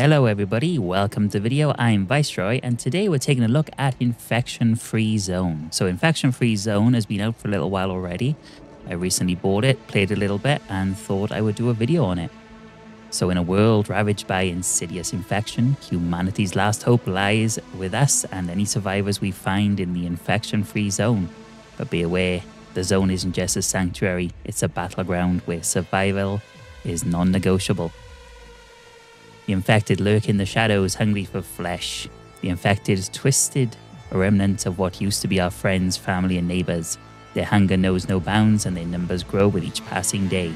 Hello everybody, welcome to the video. I'm Vyseroy and today we're taking a look at Infection Free Zone. So Infection Free Zone has been out for a little while already. I recently bought it, played a little bit and thought I would do a video on it. So in a world ravaged by insidious infection, humanity's last hope lies with us and any survivors we find in the Infection Free Zone. But be aware, the zone isn't just a sanctuary, it's a battleground where survival is non-negotiable. The infected lurk in the shadows, hungry for flesh. The infected is twisted, a remnant of what used to be our friends, family and neighbours. Their hunger knows no bounds and their numbers grow with each passing day.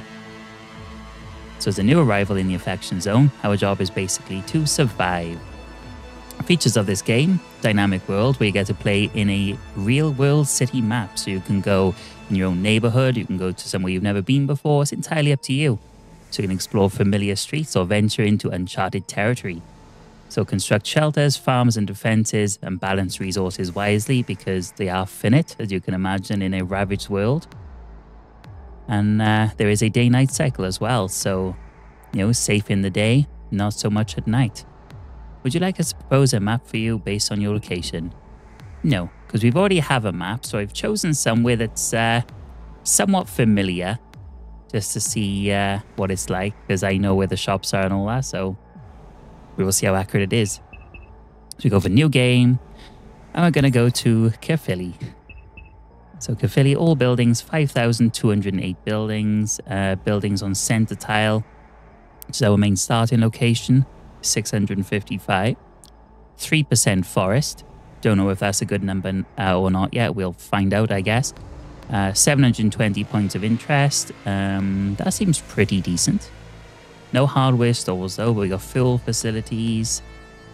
So as a new arrival in the Infection Zone, our job is basically to survive. Features of this game, dynamic world where you get to play in a real world city map. So you can go in your own neighbourhood, you can go to somewhere you've never been before, it's entirely up to you. So you can explore familiar streets or venture into uncharted territory. So construct shelters, farms and defenses and balance resources wisely because they are finite, as you can imagine, in a ravaged world. And there is a day-night cycle as well, so, you know, safe in the day, not so much at night. Would you like us to propose a map for you based on your location? No, because we've already have a map, so I've chosen somewhere that's somewhat familiar, just to see what it's like, because I know where the shops are and all that, so we will see how accurate it is. So we go for new game, and we're gonna go to Caerphilly. So Caerphilly, all buildings, 5,208 buildings, buildings on center tile, which is our main starting location, 655, 3% forest. Don't know if that's a good number or not yet, we'll find out, I guess. 720 points of interest, that seems pretty decent. No hardware stores though, but we got fuel facilities,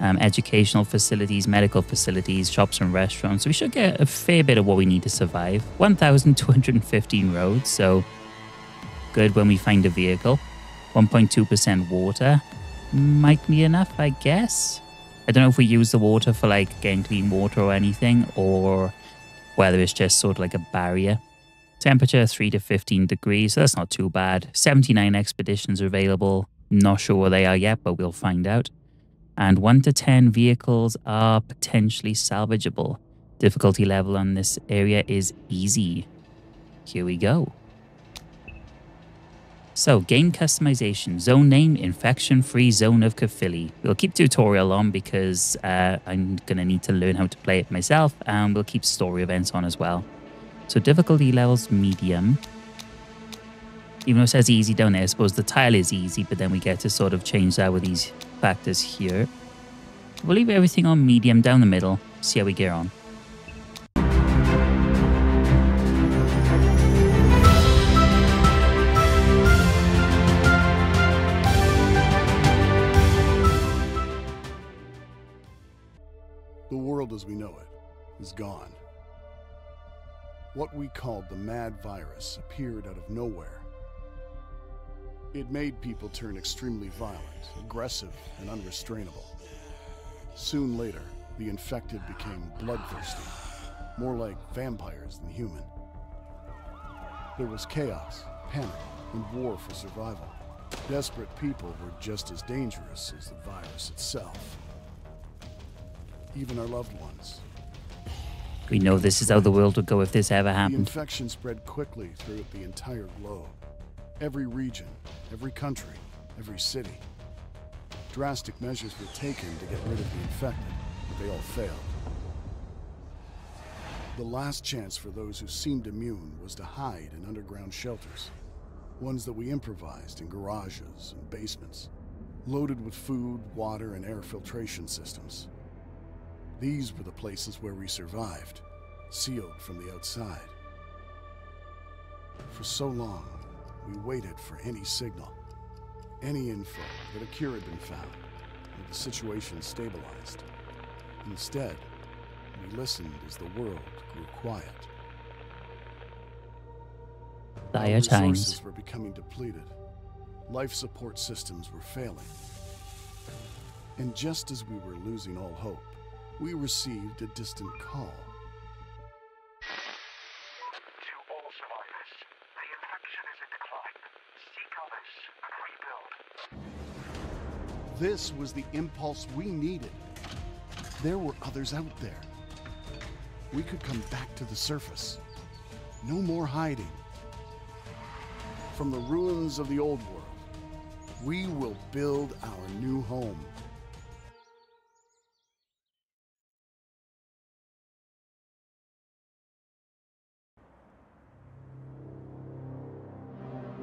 educational facilities, medical facilities, shops and restaurants, so we should get a fair bit of what we need to survive. 1,215 roads, so good when we find a vehicle. 1.2% water, might be enough I guess. I don't know if we use the water for like getting clean water or anything, or whether it's just sort of like a barrier. Temperature 3 to 15 degrees, so that's not too bad. 79 expeditions are available. Not sure where they are yet, but we'll find out. And 1 to 10 vehicles are potentially salvageable. Difficulty level on this area is easy. Here we go. So, game customization. Zone name, Infection Free Zone of Caerphilly. We'll keep tutorial on because I'm going to need to learn how to play it myself, and we'll keep story events on as well. So difficulty levels, medium. Even though it says easy down there, I suppose the tile is easy, but then we get to sort of change that with these factors here. We'll leave everything on medium down the middle, see how we get on. The world as we know it is gone. What we called the mad virus appeared out of nowhere. It made people turn extremely violent, aggressive, and unrestrainable. Soon later, the infected became bloodthirsty, more like vampires than human. There was chaos, panic, and war for survival. Desperate people were just as dangerous as the virus itself. Even our loved ones. We know this is how the world would go if this ever happened. The infection spread quickly throughout the entire globe. Every region, every country, every city. Drastic measures were taken to get rid of the infected, but they all failed. The last chance for those who seemed immune was to hide in underground shelters. Ones that we improvised in garages and basements, loaded with food, water, and air filtration systems. These were the places where we survived, sealed from the outside. For so long, we waited for any signal, any info that a cure had been found, and the situation stabilized. Instead, we listened as the world grew quiet. Dire resources were becoming depleted. Life support systems were failing. And just as we were losing all hope, we received a distant call. To all survivors, the infection is in decline. Seek illness and rebuild. This was the impulse we needed. There were others out there. We could come back to the surface. No more hiding. From the ruins of the old world, we will build our new home.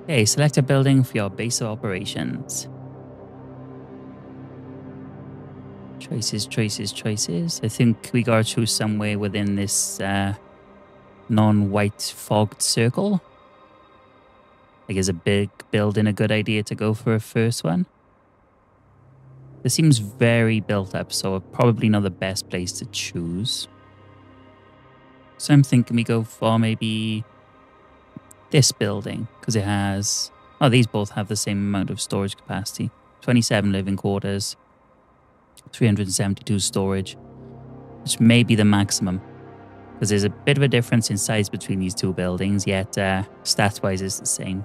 Okay, select a building for your base of operations. Choices. I think we gotta choose somewhere within this non-white fogged circle. Like, is a big building a good idea to go for a first one? This seems very built up, so probably not the best place to choose. So I'm thinking we go for maybe this building, because it has... Oh, these both have the same amount of storage capacity. 27 living quarters, 372 storage, which may be the maximum. Because there's a bit of a difference in size between these two buildings, yet stat-wise it's the same.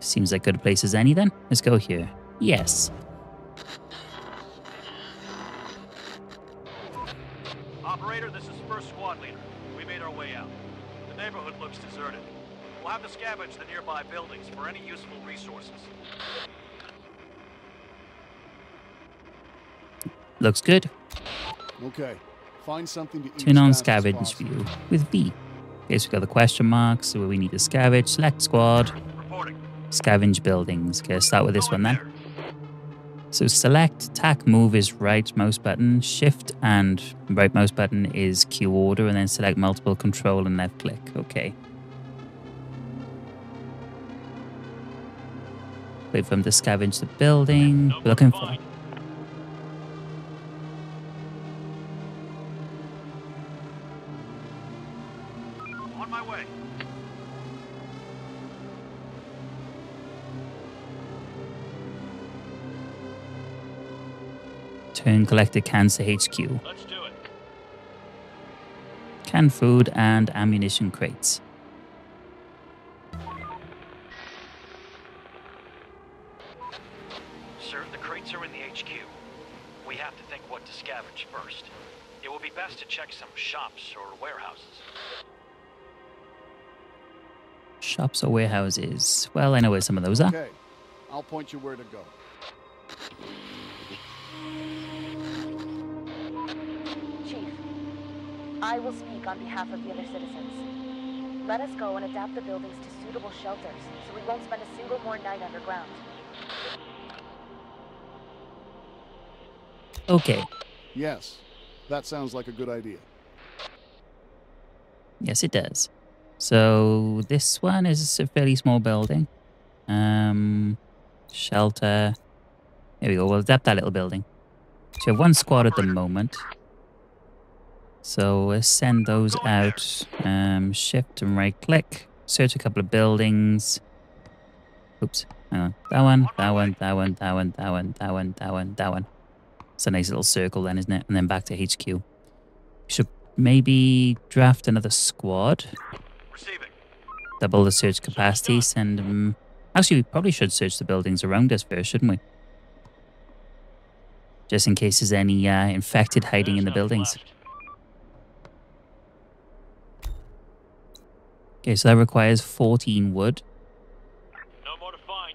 Seems like good a place as any then. Let's go here. Yes. Operator, this is first squad leader. We made our way out. The neighborhood looks deserted. We'll have to scavenge the nearby buildings for any useful resources. Looks good. Okay. Find something to eat. Turn on scavenge view with V. Okay, so we got the question marks, so we need to scavenge. Select squad. Reporting. Scavenge buildings. Okay, let's start with this one then. So select, tack, move is right mouse button, shift and right mouse button is Q order, and then select multiple, control and left click. Okay. Wait for him to scavenge the building. We're looking for... Turn collected cans to HQ. Let's do it. Canned food and ammunition crates. Sir, the crates are in the HQ. We have to think what to scavenge first. It will be best to check some shops or warehouses. Shops or warehouses. Well, I know where some of those are. Okay, I'll point you where to go. I will speak on behalf of the other citizens. Let us go and adapt the buildings to suitable shelters, so we won't spend a single more night underground. Okay. Yes, that sounds like a good idea. Yes, it does. So this one is a fairly small building. Shelter. There we go. We'll adapt that little building. So you have one squad at the moment. So let's send those out. Shift and right click. Search a couple of buildings. Oops, hang on. That one. It's a nice little circle then, isn't it? And then back to HQ. Should maybe draft another squad. Receiving. Double the search capacity. Send them. Actually, we probably should search the buildings around us first, shouldn't we? Just in case there's any infected hiding in the buildings. Okay, so that requires 14 wood. No more to find.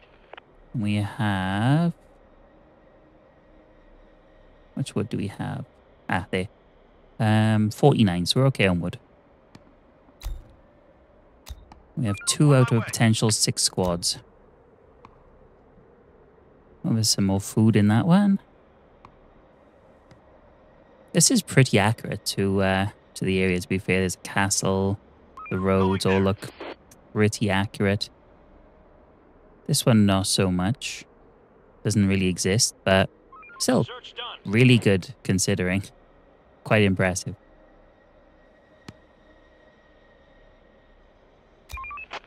We have... Which wood do we have? Ah, there. 49, so we're okay on wood. We have 2 out of a potential 6 squads. Oh, there's some more food in that one. This is pretty accurate to the area, to be fair. There's a castle... The roads all look pretty accurate. This one not so much. Doesn't really exist, but still really good considering. Quite impressive.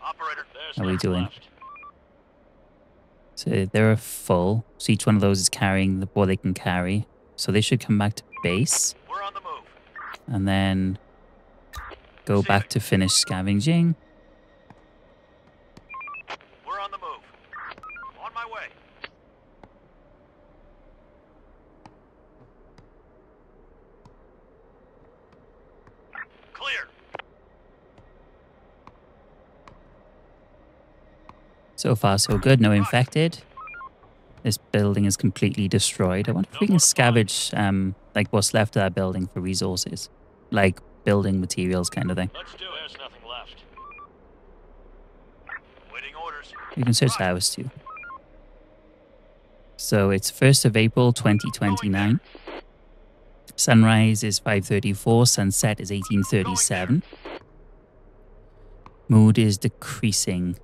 Operator, how are we doing? Left. So they're full. So each one of those is carrying the what they can carry. So they should come back to base. We're on the move. And then... Go back to finish scavenging. We're on the move. On my way. So far, so good. No infected. This building is completely destroyed. I wonder if we can scavenge like what's left of that building for resources. Like building materials kind of thing. Let's do it. There's nothing left. Waiting orders. You can search the house too. So it's 1st of April 2029. Sunrise is 5:34. Sunset is 18:37. Mood is decreasing.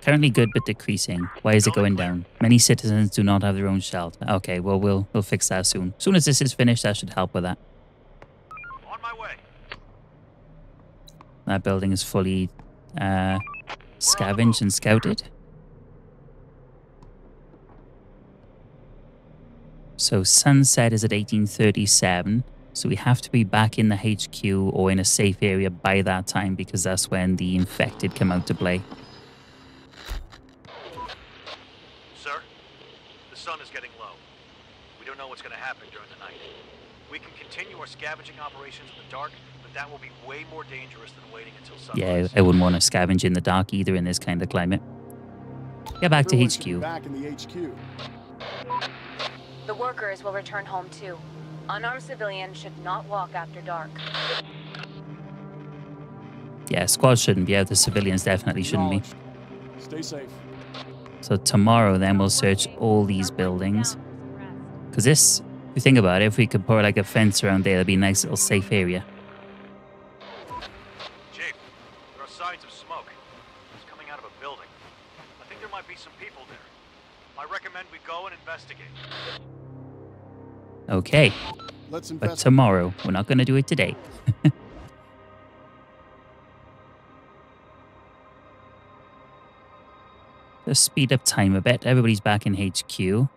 Currently good, but decreasing. Why is it going down? Many citizens do not have their own shelter. Okay, well, we'll fix that soon. As soon as this is finished, that should help with that. On my way. That building is fully scavenged and scouted. So sunset is at 18:37. So we have to be back in the HQ or in a safe area by that time because that's when the infected come out to play. Scavenging operations in the dark, but that will be way more dangerous than waiting until sunrise. Yeah, I wouldn't want to scavenge in the dark either in this kind of climate. Get back to HQ. Back in the HQ. The workers will return home too. Unarmed civilians should not walk after dark. Yeah, squads shouldn't be out. The civilians definitely shouldn't be. Stay safe. So tomorrow then we'll search all these buildings. Because this... If you think about it, if we could pour like a fence around there, that'd be a nice little safe area. Chief, there are signs of smoke. It's coming out of a building. I think there might be some people there. I recommend we go and investigate. Okay. Let's investigate. But tomorrow. We're not going to do it today. Let's speed up time a bit. Everybody's back in HQ.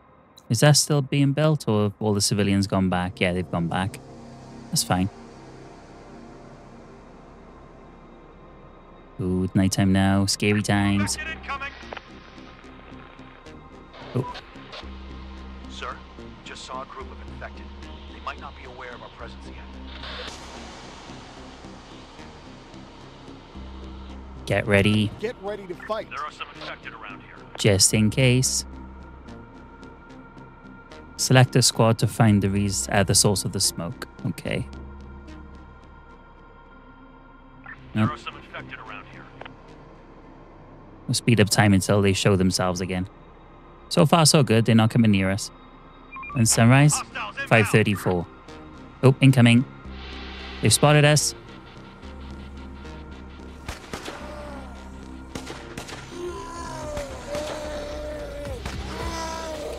Is that still being built, or have all the civilians gone back? Yeah, they've gone back. That's fine. Ooh, it's nighttime now. Scary times. Oh. Sir, just saw a group of infected. They might not be aware of our presence yet. Get ready. Get ready to fight. There are some infected around here. Just in case. Select a squad to find the source of the smoke. Okay. Nope. There are some infected around here. We'll speed up time until they show themselves again. So far, so good. They're not coming near us. And sunrise, 5:34. Oh, incoming. They've spotted us.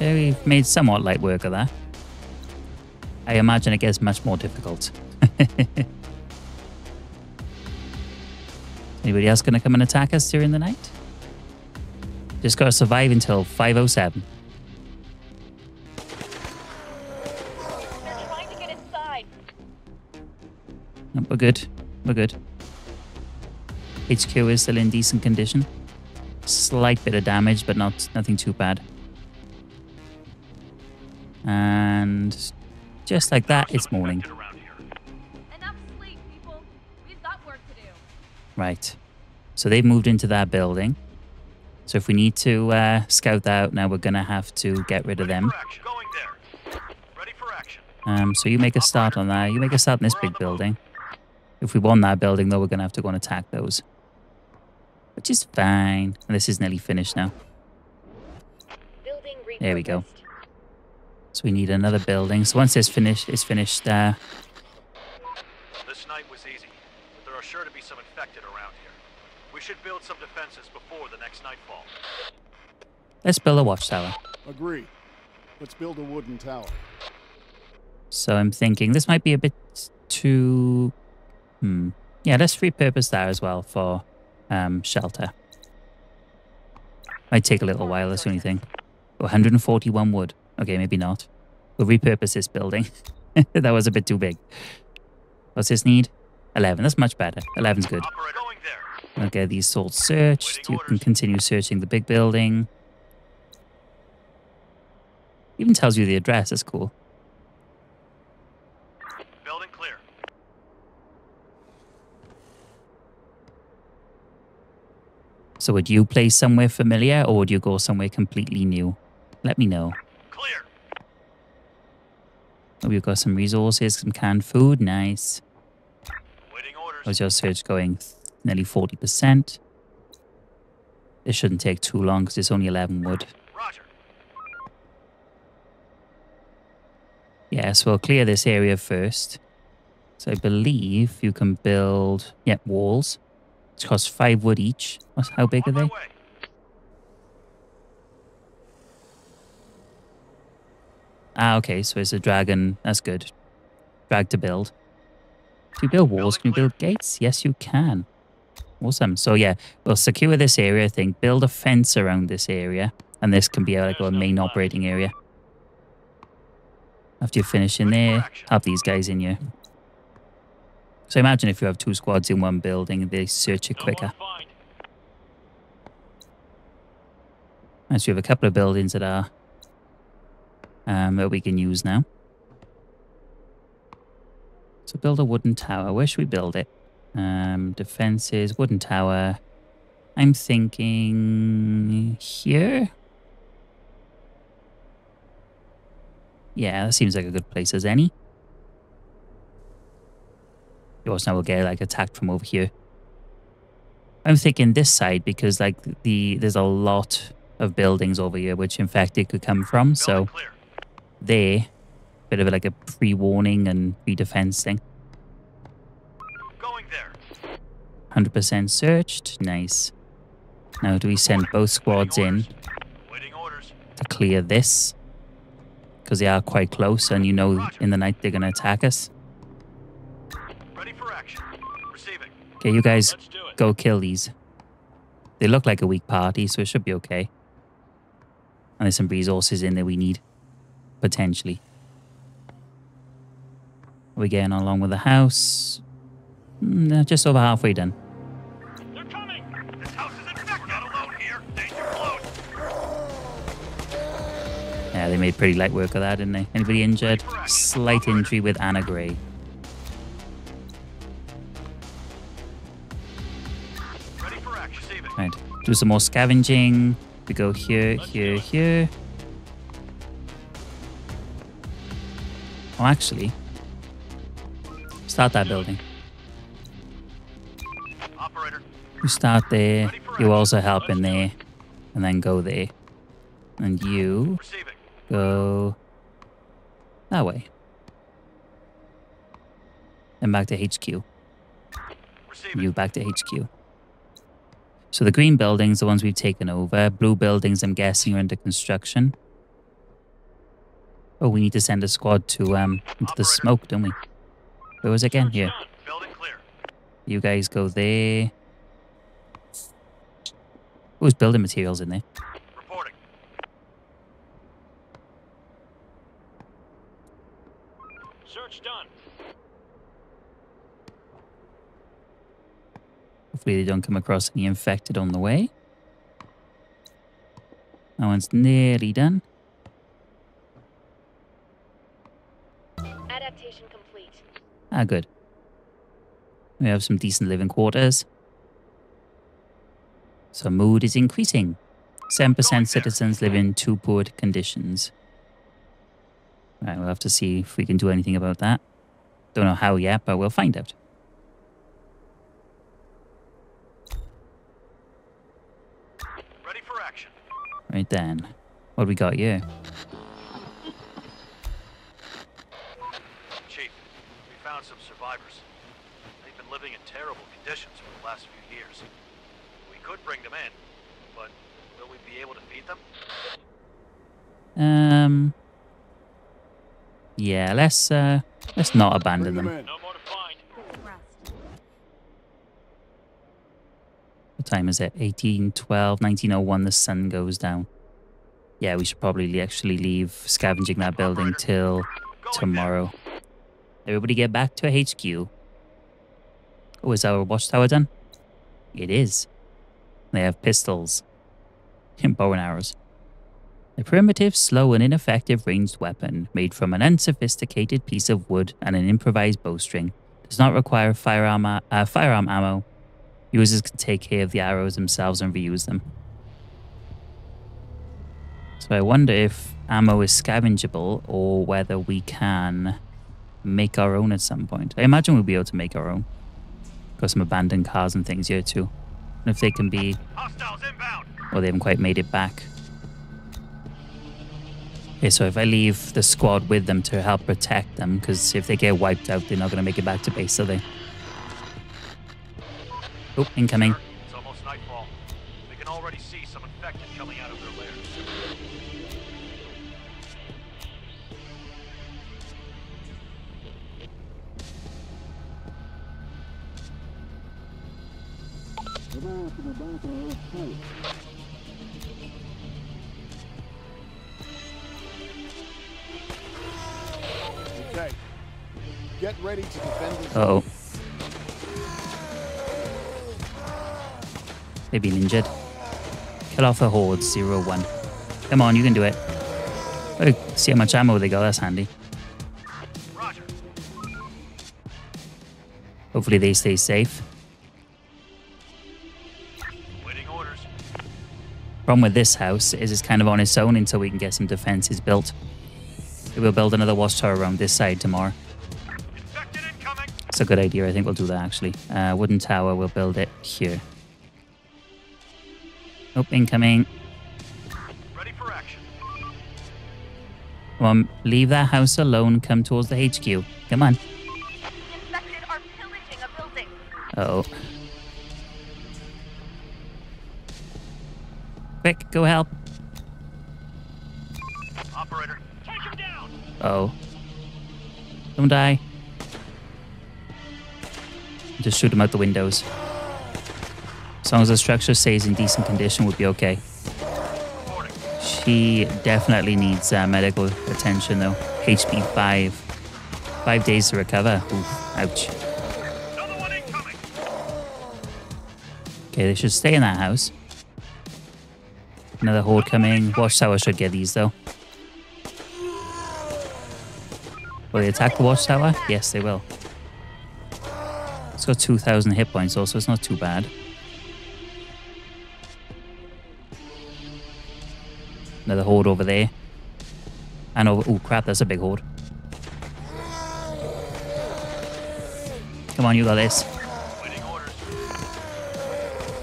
We've made somewhat light work of that. I imagine it gets much more difficult. Anybody else going to come and attack us during the night? Just got to survive until 5:07. They're trying to get inside. No, we're good. We're good. HQ is still in decent condition. Slight bit of damage, but nothing too bad. And just like that, it's morning. Enough sleep, people. We've got work to do. Right. So they've moved into that building. So if we need to scout that out now, we're going to have to get rid of them. So you make a start on that. You make a start in this big building. If we want that building, though, we're going to have to go and attack those. Which is fine. And this is nearly finished now. There we go. So we need another building. So once it's finished there. This night was easy, but there are sure to be some infected around here. We should build some defenses before the next nightfall. Let's build a watchtower. Agree. Let's build a wooden tower. So I'm thinking this might be a bit too... Yeah, let's repurpose that as well for shelter. Might take a little while, that's the only thing. 141 wood. Okay, maybe not. We'll repurpose this building. That was a bit too big. What's this need? 11. That's much better. 11's good. Okay, these salts searched. You can continue searching the big building. Even tells you the address. That's cool. Building clear. So would you play somewhere familiar or would you go somewhere completely new? Let me know. Clear. Oh, we've got some resources, some canned food. Nice. Waiting orders. How's your search going? Nearly 40%. This shouldn't take too long because it's only 11 wood. Roger. Yes, we'll clear this area first. So I believe you can build, yep, walls. It costs 5 wood each. How big are they? Ah, okay, so it's a dragon. That's good. Drag to build. Can you build walls? Can you build gates? Yes, you can. Awesome. So yeah, we'll secure this area, I think. Build a fence around this area. And this can be like our main operating area. After you finish in there, have these guys in here. So imagine if you have 2 squads in one building, they search it quicker. And so we have a couple of buildings that are that we can use now. So build a wooden tower. Where should we build it? Defenses, wooden tower. I'm thinking here. Yeah, that seems like a good place as any. Yours now will get like attacked from over here. I'm thinking this side because like there's a lot of buildings over here which in fact it could come from. So there, bit of like a pre-warning and pre-defense thing. Going there. 100% searched. Nice. Now do we send both squads in to clear this? Because they are quite close and you know in the night they're going to attack us. Okay, you guys go kill these. They look like a weak party, so it should be okay. And there's some resources in there we need. Potentially. We're getting along with the house. Just over halfway done. They're coming! This house is infected! Not alone here! Danger close! Yeah, they made pretty light work of that, didn't they? Anybody injured? Slight injury with Anna Gray. Right, do some more scavenging. We go here, here, here. Oh, actually, start that building. You start there, you also help in there, and then go there. And you go that way. And back to HQ. You back to HQ. So the green buildings, the ones we've taken over. Blue buildings, I'm guessing, are under construction. Oh, we need to send a squad to into the smoke, don't we? Where was it again? Here. You guys go there. Who's building materials in there? Reporting. Search done. Hopefully they don't come across any infected on the way. That one's nearly done. Adaptation complete. Ah, good. We have some decent living quarters. So mood is increasing. 7% citizens live in too poor conditions. Right, we'll have to see if we can do anything about that. Don't know how yet, but we'll find out. Right then, what do we got here? Chief, we found some survivors. They've been living in terrible conditions for the last few years. We could bring them in, but will we be able to feed them? Yeah, let's not abandon them. No more to find. What time is it? 1812, 1901, the sun goes down. Yeah, we should probably actually leave scavenging that building till tomorrow. Everybody get back to HQ. Oh, is our watchtower done? It is. They have pistols and bow and arrows. A primitive, slow and ineffective ranged weapon made from an unsophisticated piece of wood and an improvised bowstring. Does not require firearm ammo. Users can take care of the arrows themselves and reuse them. So I wonder if ammo is scavengeable or whether we can make our own at some point. I imagine we'll be able to make our own. Got some abandoned cars and things here too. And if they can be... Well, they haven't quite made it back. Okay, so if I leave the squad with them to help protect them, because if they get wiped out, they're not going to make it back to base, are they? Oh, incoming. It's almost nightfall. They can already see some infected coming out of their lairs. Okay. Get ready to defend these. Uh-oh. They've been injured. Kill off the horde, 0-1. Come on, you can do it. Oh, see how much ammo they got, that's handy. Roger. Hopefully they stay safe. Waiting orders. Problem with this house is it's kind of on its own until we can get some defenses built. We will build another watchtower around this side tomorrow. Infected incoming. It's a good idea, I think we'll do that actually. Wooden tower, we'll build it here. Oh, incoming. Ready for action. Come on, leave that house alone. Come towards the HQ. Come on. Infected are pillaging a building. Uh-oh. Quick, go help. Operator, take him down. Uh-oh. Don't die. Just shoot him out the windows. As long as the structure stays in decent condition, we'll be okay. She definitely needs medical attention though. HP 5. 5 days to recover. Ooh, ouch. Okay, they should stay in that house. Another horde coming. Watchtower should get these though. Will they attack the watchtower? Yes, they will. It's got 2,000 hit points also, it's not too bad. Another horde over there. And over... Oh, crap, that's a big horde. Come on, you got this.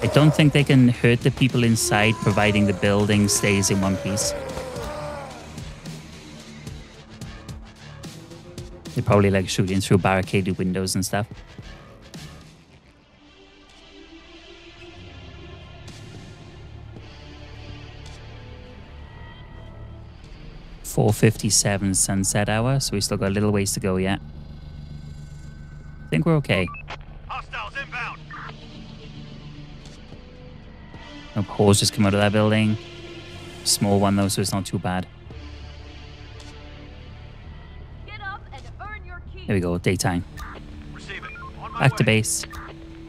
I don't think they can hurt the people inside, providing the building stays in one piece. They're probably, like, shooting through barricaded windows and stuff. Or 57 sunset hour, so we still got a little ways to go yet. I think we're okay. Hostiles inbound. No pause just come out of that building. Small one though, so it's not too bad. Get up and earn your key. There we go, daytime. Receive it. On my way. Back to base.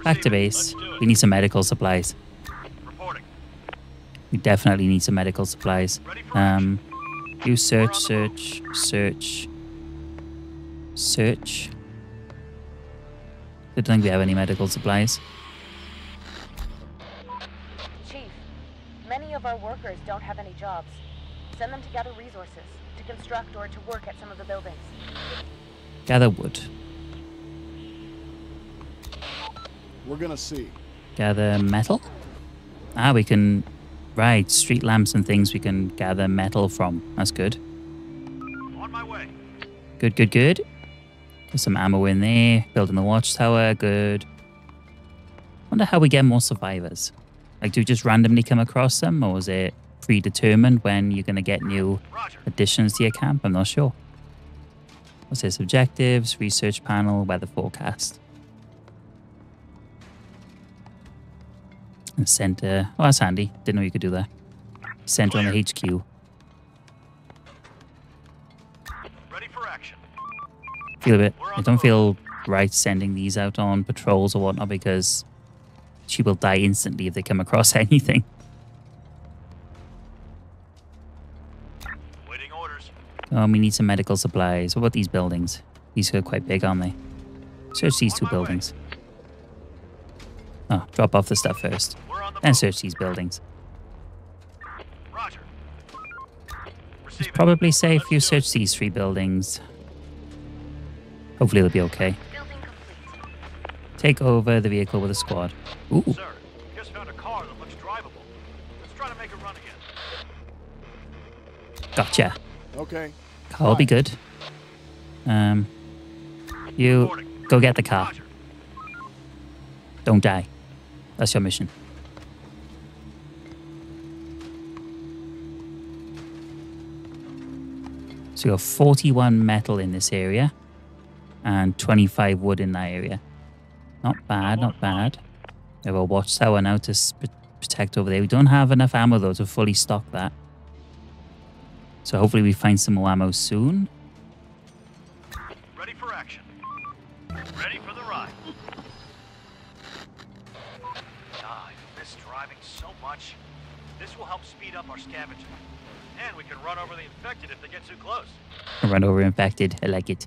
Back to base. We need some medical supplies. Reporting. We definitely need some medical supplies. You search, search, search, search. I don't think we have any medical supplies. Chief, many of our workers don't have any jobs. Send them to gather resources, to construct or to work at some of the buildings. Gather wood. We're gonna see. Gather metal? Ah, we can... Right, street lamps and things we can gather metal from. That's good. On my way. Good, good, good. There's some ammo in there. Building the watchtower. Good. Wonder how we get more survivors. Like, do we just randomly come across them, or is it predetermined when you're going to get new additions to your camp? I'm not sure. What's this? Objectives, research panel, weather forecast. Center. Oh, that's handy. Didn't know you could do that. Center on the HQ. Ready for action. Feel a bit. I don't feel right sending these out on patrols or whatnot because she will die instantly if they come across anything. Waiting orders. Oh, we need some medical supplies. What about these buildings? These are quite big, aren't they? Search these two buildings. Oh, drop off the stuff first. And search these buildings. Roger. It's probably safe if you search these three buildings. Hopefully it'll be okay. Take over the vehicle with a squad. Ooh. Sir, just found a car that looks drivable. Let's try to make a run again. Gotcha. Okay. Car'll be good. You go get the car. Don't die. That's your mission. So you have 41 metal in this area and 25 wood in that area. Not bad, not bad. We have a watchtower now to protect over there. We don't have enough ammo though to fully stock that. So hopefully we find some more ammo soon. Ready for action. Ready for the ride. I miss driving so much. This will help speed up our scavenging. And we can run over the infected if they get too close. Run over infected, I like it.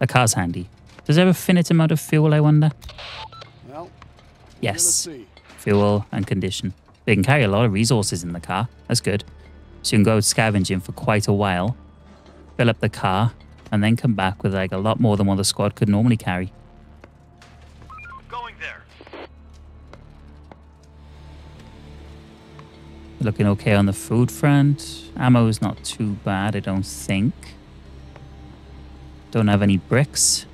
A car's handy. Does it have a finite amount of fuel, I wonder? Well, yes. See. Fuel and condition. They can carry a lot of resources in the car. That's good. So you can go scavenging for quite a while, fill up the car, and then come back with like a lot more than what the squad could normally carry. Going there. Looking okay on the food front. Ammo is not too bad, I don't think. Don't have any bricks.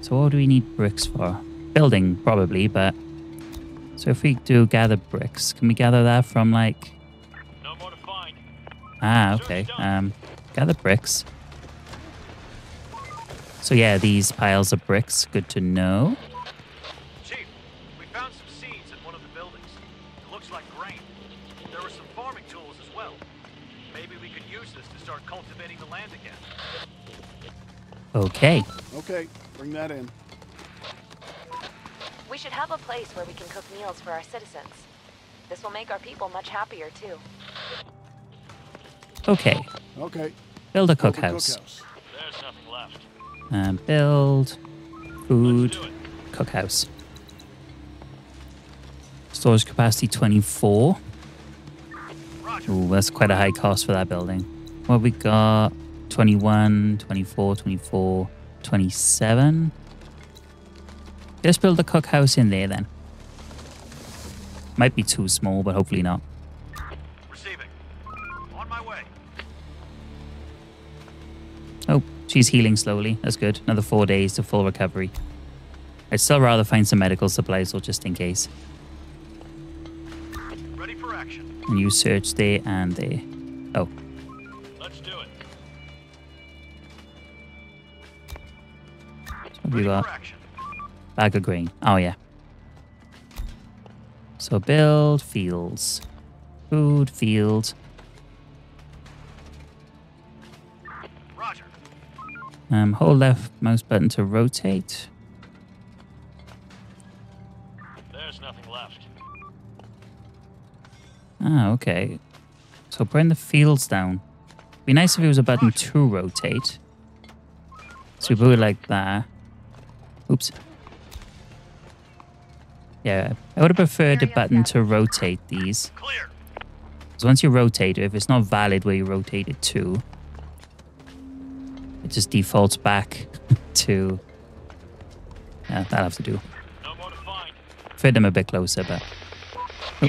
So what do we need bricks for? Building, probably, but... So if we do gather bricks, can we gather that from, like... No more to find. Ah, okay. Gather bricks. So yeah, these piles of bricks, good to know. Chief, we found some seeds in one of the buildings. It looks like grain. There were some farming tools as well. Maybe we could use this to start cultivating the land again. Okay. Okay. Bring that in. We should have a place where we can cook meals for our citizens. This will make our people much happier, too. Okay. Okay. Build a cookhouse. There's nothing left. Build food cookhouse. Storage capacity 24. Ooh, that's quite a high cost for that building. What have we got? 21, 24, 24. 27. Let's build a cookhouse in there then. Might be too small, but hopefully not. Receiving. On my way. Oh, she's healing slowly. That's good. Another 4 days to full recovery. I'd still rather find some medical supplies or just in case. Ready for action. And you search there and there. Oh. We got bag of grain. Oh, yeah. So build fields. Food field. Roger. Hold left mouse button to rotate. There's nothing left. Ah, okay. So bring the fields down. Be nice if it was a button to rotate. So we put it like that. Oops. Yeah, I would have preferred the button to rotate these. Because once you rotate it, if it's not valid where you rotate it to, it just defaults back to... Yeah, that'll have to do. Fit them a bit closer, but... Oh.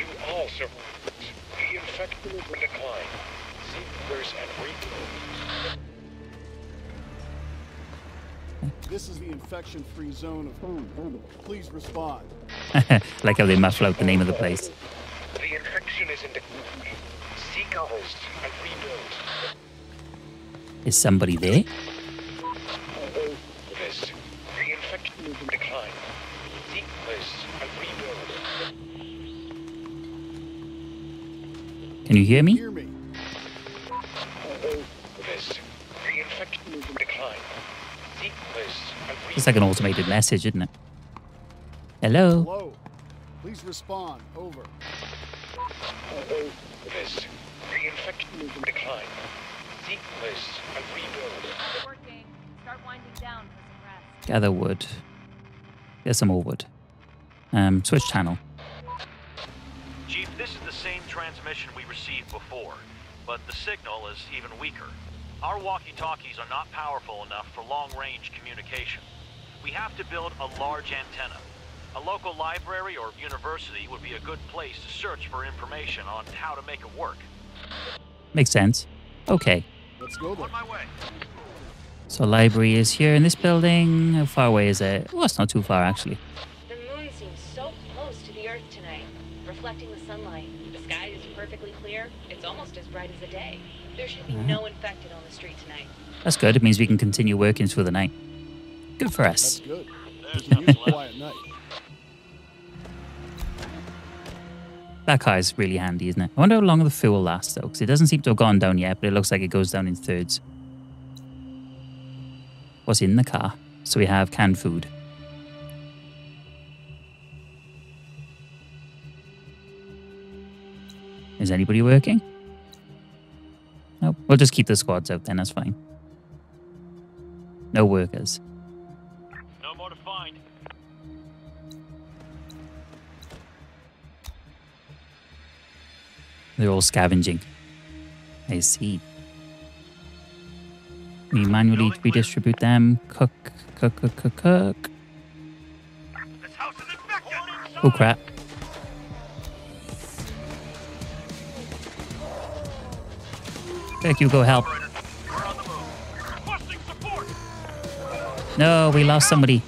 This is the Infection Free Zone of Home. Please respond. Like how they muffle out the name of the place. The infection is in the community. Seek a host and rebuild. Is somebody there? This. The infection is in decline. Seek host and rebuild. Can you hear me? This. The infection is in decline. It's like an automated message, isn't it? Hello? Hello. Please respond. Over. This. The infection is in decline. Seek this and rebuild. Working. Start winding down for some rest. Gather wood. There's some more wood. Switch channel. Chief, this is the same transmission we received before, but the signal is even weaker. Our walkie-talkies are not powerful enough for long-range communication. We have to build a large antenna. A local library or university would be a good place to search for information on how to make it work. Makes sense. Okay. Let's go then. On my way. So library is here in this building. How far away is it? Well, it's not too far, actually. The moon seems so close to the Earth tonight, reflecting the sunlight. The sky is perfectly clear. It's almost as bright as the day. There should be no infected on the street tonight. That's good. It means we can continue working through the night. Good for us. That's good. There's no quiet night. That car is really handy, isn't it? I wonder how long the fuel lasts, though, because it doesn't seem to have gone down yet, but it looks like it goes down in thirds. What's in the car? So we have canned food. Is anybody working? Nope. We'll just keep the squads out then, that's fine. No workers. No more to find. They're all scavenging. I see. We manually redistribute them. Cook. This house is infected. Oh crap. Thank you, go help. No, we lost somebody.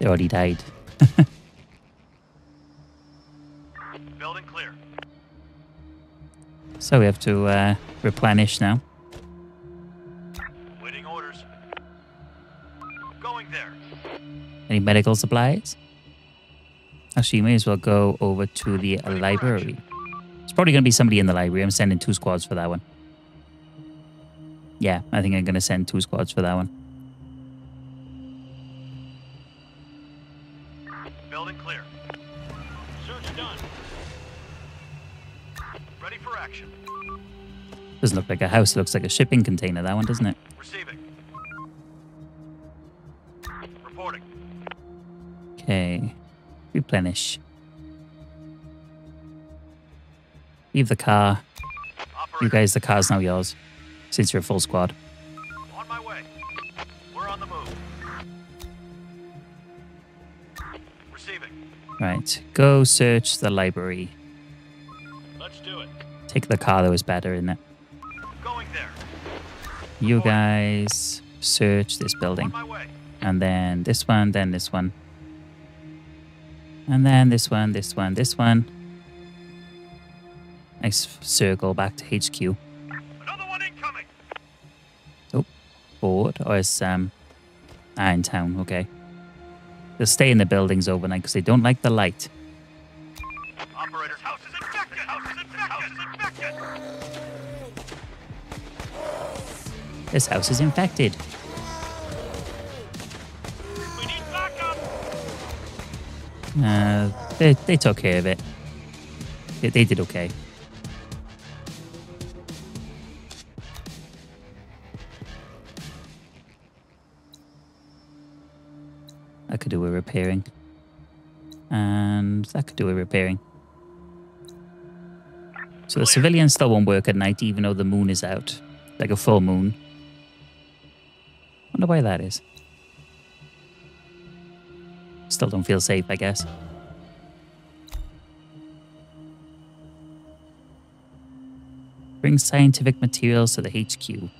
They already died. Building clear. So we have to replenish now. Waiting orders. Going there. Any medical supplies? Actually, you may as well go over to the library. It's probably going to be somebody in the library. I'm sending 2 squads for that one. Yeah, I think I'm going to send 2 squads for that one. Doesn't look like a house, it looks like a shipping container, that one, doesn't it? Receiving. Reporting. Okay. Replenish. Leave the car. Operator. You guys, the car's now yours, since you're a full squad. On my way. We're on the move. Receiving. Right. Go search the library. Let's do it. Take the car, though, is better, isn't it? You guys search this building, and then this one, then this one, and then this one, this one, this one. Nice circle back to HQ. Another one incoming. Oh, bored, or is in town? Okay, they'll stay in the buildings overnight because they don't like the light. Operator's house is infected. House is infected. House is infected. This house is infected. We need backup. They took care of it. They did okay. That could do with repairing. And that could do with repairing. So the civilians still won't work at night even though the moon is out. Like a full moon. Wonder why that is. Still don't feel safe, I guess. Bring scientific materials to the HQ.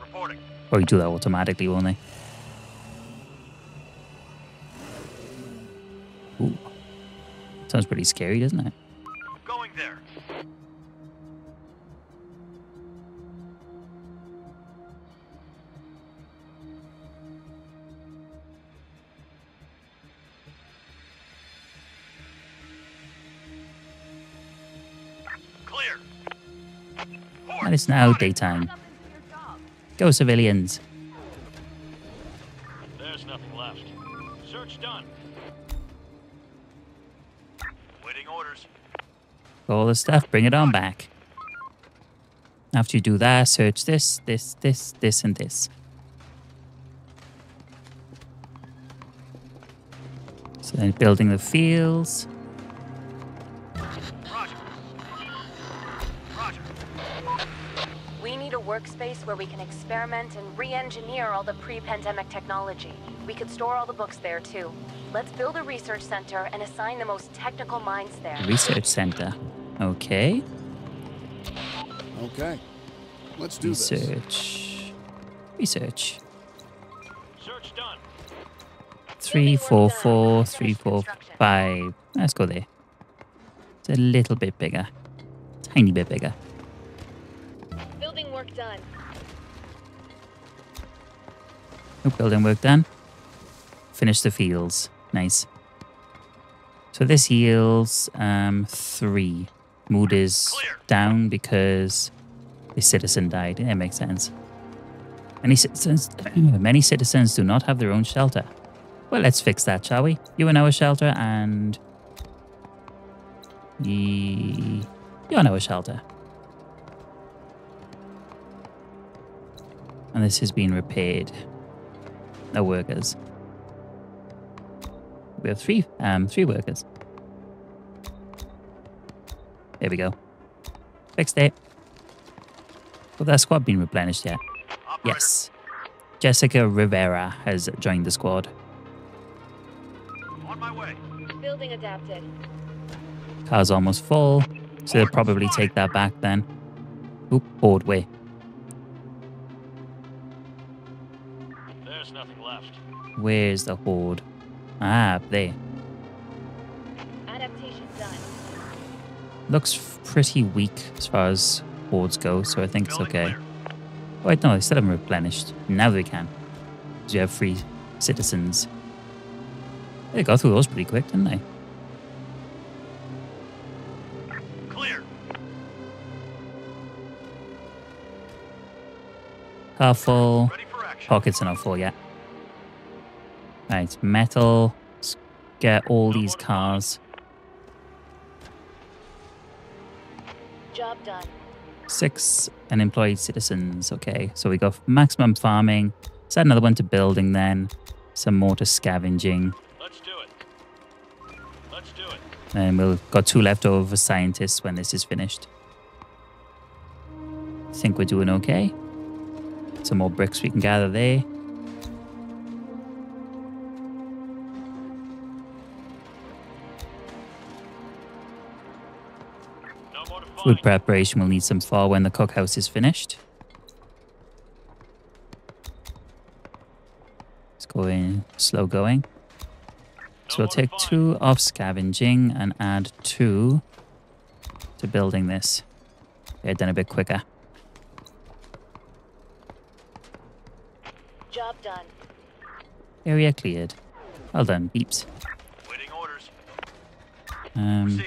Reporting. Or you do that automatically, won't they? Ooh. Sounds pretty scary, doesn't it? Going there. And it's now daytime. Go, civilians. There's nothing left. Search done. Waiting orders. All the stuff, bring it on back. After you do that, search this, this, this, this, and this. So then building the fields. Roger. Roger. We need a workspace where we can experiment and re-engineer all the pre-pandemic technology. We could store all the books there too. Let's build a research center and assign the most technical minds there. Research center. Okay. Okay. Let's do this. Research. Research. Search done. 3, 4, 4, 3, 4, 5. Let's go there. It's a little bit bigger. Tiny bit bigger. Building work done. No building work done. Finish the fields. Nice. So this yields 3. Mood is down because the citizen died. It makes sense. Many citizens do not have their own shelter. Well, let's fix that, shall we? You in our shelter and... you're in our shelter. And this has been repaired. No workers. We have 3 workers. There we go. Fixed it. Well, that squad been replenished yet? Operator. Yes. Jessica Rivera has joined the squad. On my way. Building adapted. Car's almost full, so they'll probably take that back then. Oop, board way. There's nothing left. Where's the horde? Ah, up there. Adaptation done. Looks pretty weak as far as boards go, so I think it's okay. Wait, no, they still haven't replenished. Now they can. Because you have 3 citizens. They got through those pretty quick, didn't they? Clear. Car full. Pockets are not full yet. Right, metal. Let's get all these cars. Job done. 6 unemployed citizens. Okay, so we got maximum farming. Let's add another one to building then. Some more to scavenging. Let's do it. Let's do it. And we've got 2 left over scientists when this is finished. I think we're doing okay. Some more bricks we can gather there. Food preparation will need some for when the cookhouse is finished. It's going slow going. So we'll take 2 off scavenging and add 2 to building this. Get it done a bit quicker. Job done. Area cleared. Well done, beeps. Waiting orders.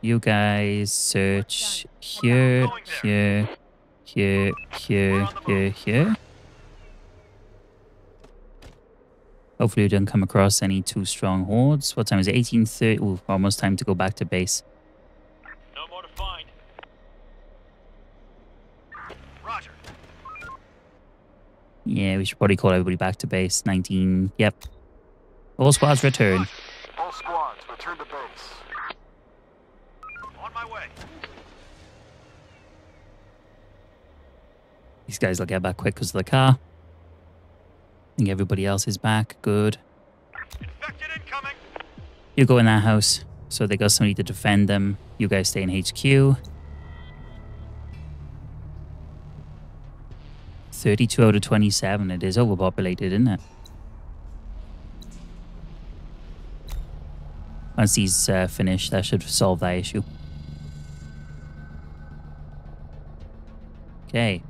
You guys search here, here, here, here, here, here. Hopefully we don't come across any too strong hordes. What time is it? 18:30. Ooh, almost time to go back to base. No more to find. Roger. Yeah, we should probably call everybody back to base. 19. Yep. All squads return. All squads return to base. These guys will get back quick because of the car. I think everybody else is back. Good. Infected incoming. You go in that house. So they got somebody to defend them. You guys stay in HQ. 32 out of 27. It is overpopulated, isn't it? Once he's finished, that should solve that issue. Okay.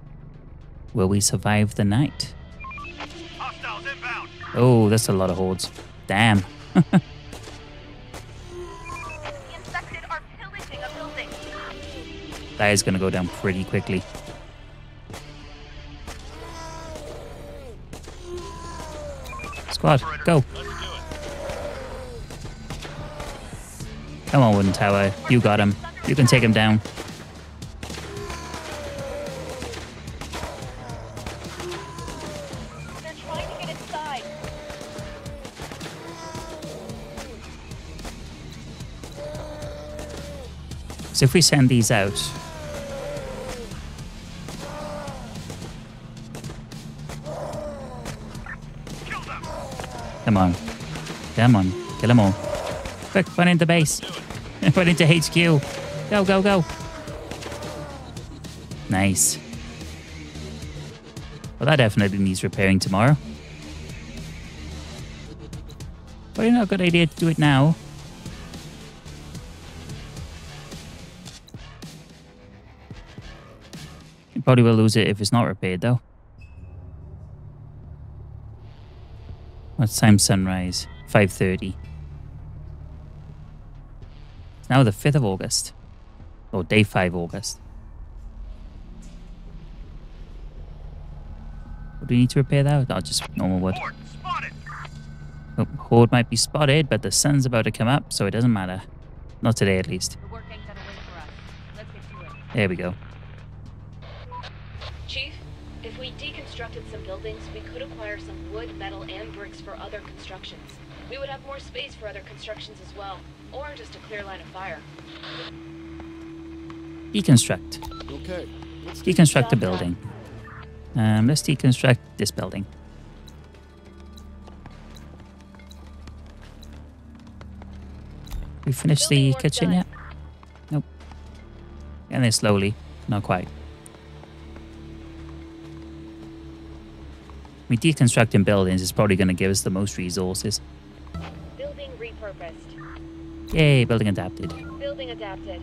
Will we survive the night? Hostiles inbound. Oh, that's a lot of hordes. Damn. The infected are pillaging a building. That is going to go down pretty quickly. Squad, go. Come on, Wooden Tower. You got him. You can take him down. They're trying to get inside. So if we send these out... Come on. Come on. Kill them all. Quick, run into base. Run into HQ. Go, go, go. Nice. Well, that definitely needs repairing tomorrow. Probably not a good idea to do it now. You probably will lose it if it's not repaired, though. What time sunrise? 5:30. It's now the 5th of August. Or day 5 August. Do we need to repair that? No, just normal wood. Oh, Horde might be spotted, but the sun's about to come up, so it doesn't matter. Not today, at least. There we go. Chief, if we deconstructed some buildings, we could acquire some wood, metal, and bricks for other constructions. We would have more space for other constructions as well, or just a clear line of fire. Deconstruct. Okay. Let's deconstruct a building. Let's deconstruct this building. We finished the kitchen yet? Nope. And then slowly, not quite. I mean, deconstructing buildings is probably going to give us the most resources. Building repurposed. Yay, building adapted. Building adapted.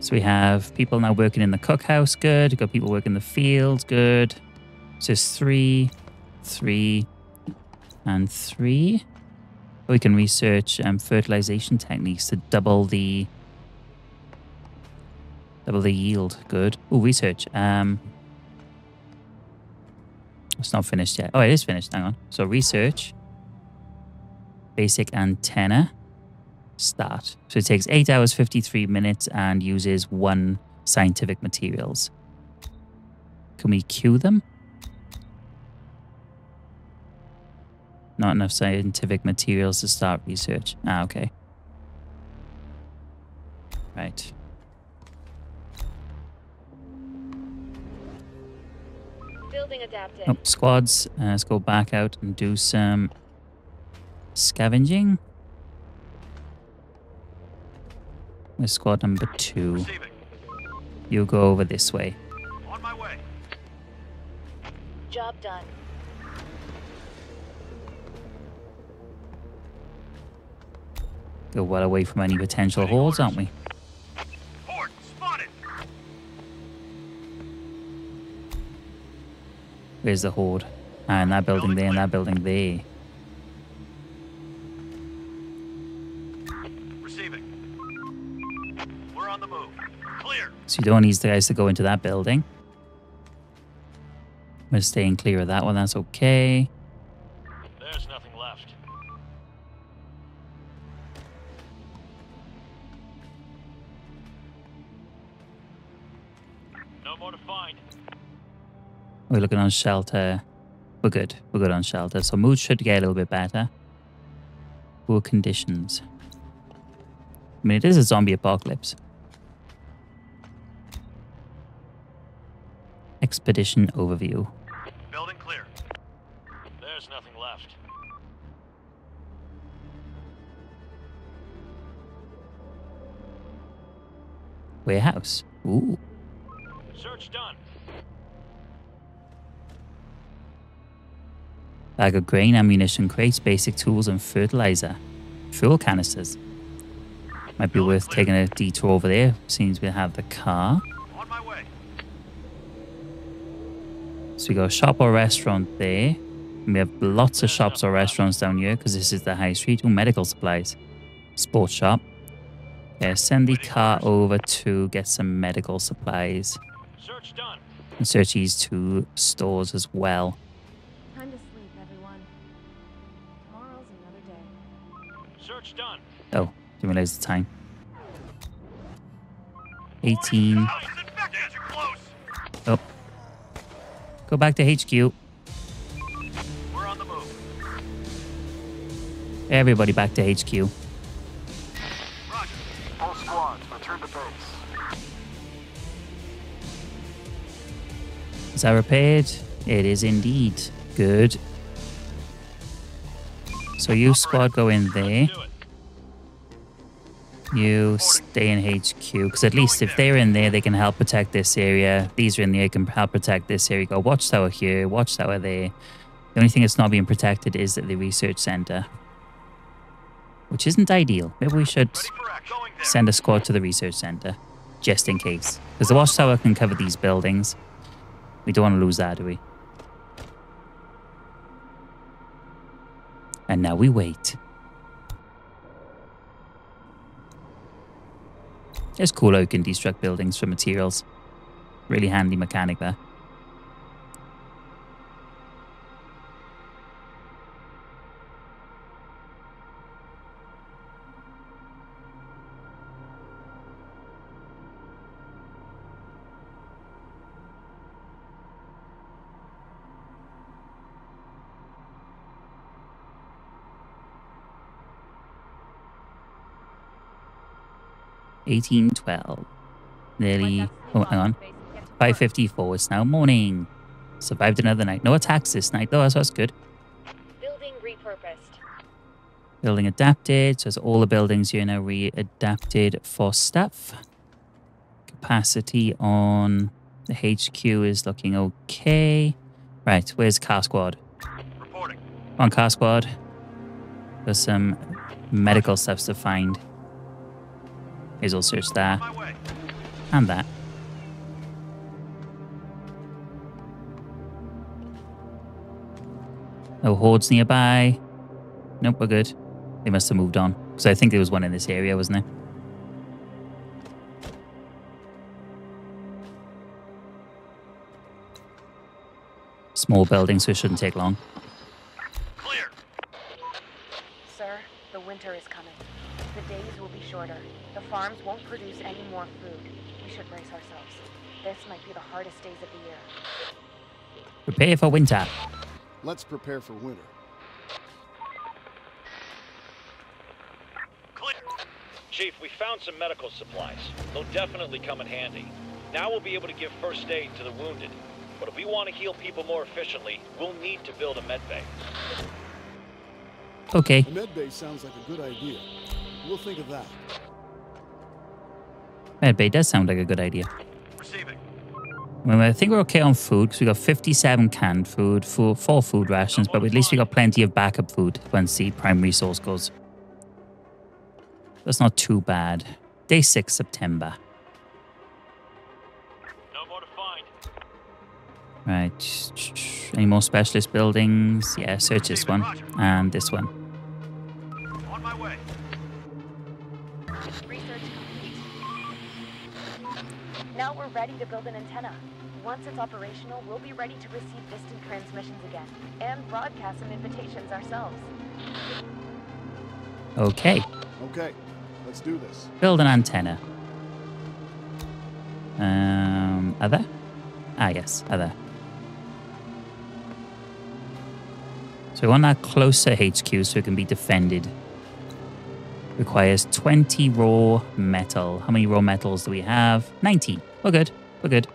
So we have people now working in the cookhouse, good. We've got people working in the fields, good. So it's 3, 3, and 3. We can research fertilization techniques to double the yield, good. Oh, research. It's not finished yet. Oh, it is finished. Hang on. So research. Basic antenna. Start. So it takes 8 hours, 53 minutes and uses 1 scientific materials. Can we queue them? Not enough scientific materials to start research. Ah, okay. Right. Building adapted. Oh, squads. Let's go back out and do some scavenging. With squad number 2. Receiving. You go over this way. On my way. Job done. Go well away from any potential hordes, aren't we? Horde spotted. Where's the horde? Ah, and that building there, and that building there. So you don't need the guys to go into that building. I'm gonna stay in clear of that one, that's okay. There's nothing left. No more to find. We're looking on shelter. We're good. We're good on shelter. So mood should get a little bit better. Poor conditions. I mean, it is a zombie apocalypse. Expedition overview. Building clear. There's nothing left. Warehouse. Ooh. Search done. Bag of grain, ammunition crates, basic tools, and fertilizer. Fuel canisters. Might be worth taking a detour over there. Seems we have the car. On my way. So we got a shop or restaurant there. And we have lots of shops or restaurants down here because this is the high street. Ooh, medical supplies. Sports shop. Yeah, send the car over to get some medical supplies. Search done. And search these 2 stores as well. Time to sleep, everyone. Search done. Oh, didn't realize the time. 18. Oh. Go back to HQ. We're on the move. Everybody back to HQ. Roger. All squads, return to base. Is that repaired? It is indeed. Good. So you squad go in there. You stay in HQ, because at least if they're in there, they can help protect this area. These are in there, can help protect this area. Got watchtower here, watchtower there. The only thing that's not being protected is at the research center, which isn't ideal. Maybe we should send a squad to the research center, just in case. Because the watchtower can cover these buildings. We don't want to lose that, do we? And now we wait. It's cool how you can destruct buildings for materials. Really handy mechanic there. $18.12. Nearly. Oh, hang on. 5:54. It's now morning. Survived another night. No attacks this night, though, so that's good. Building repurposed. Building adapted. So it's all the buildings here now re-adapted for stuff. Capacity on the HQ is looking okay. Right, where's Car Squad? Reporting. Come on, Car Squad. There's some medical stuffs to find. Is also there. And that. No hordes nearby. Nope, we're good. They must have moved on. So I think there was one in this area, wasn't there? Small building, so it shouldn't take long. Clear. Sir, the winter is coming. The days will be shorter. The farms won't produce any more food. We should brace ourselves. This might be the hardest days of the year. Prepare for winter. Let's prepare for winter. Clear. Chief, we found some medical supplies. They'll definitely come in handy. Now we'll be able to give first aid to the wounded. But if we want to heal people more efficiently, we'll need to build a med bay. Okay. A med bay sounds like a good idea. We'll think of that. Medbay does sound like a good idea. Receiving. I think we're okay on food, because we got 57 canned food, 4 food rations, but at least we got plenty of backup food once the primary source goes. That's not too bad. Day 6, September. No more to find. Right. Any more specialist buildings? Yeah, search this one and this one. On my way. Now we're ready to build an antenna. Once it's operational, we'll be ready to receive distant transmissions again and broadcast some invitations ourselves. Okay. Okay, let's do this. Build an antenna. Other? Ah, yes, other. So we want that closer HQ so it can be defended. Requires 20 raw metal. How many raw metals do we have? 90. We're good. We're good.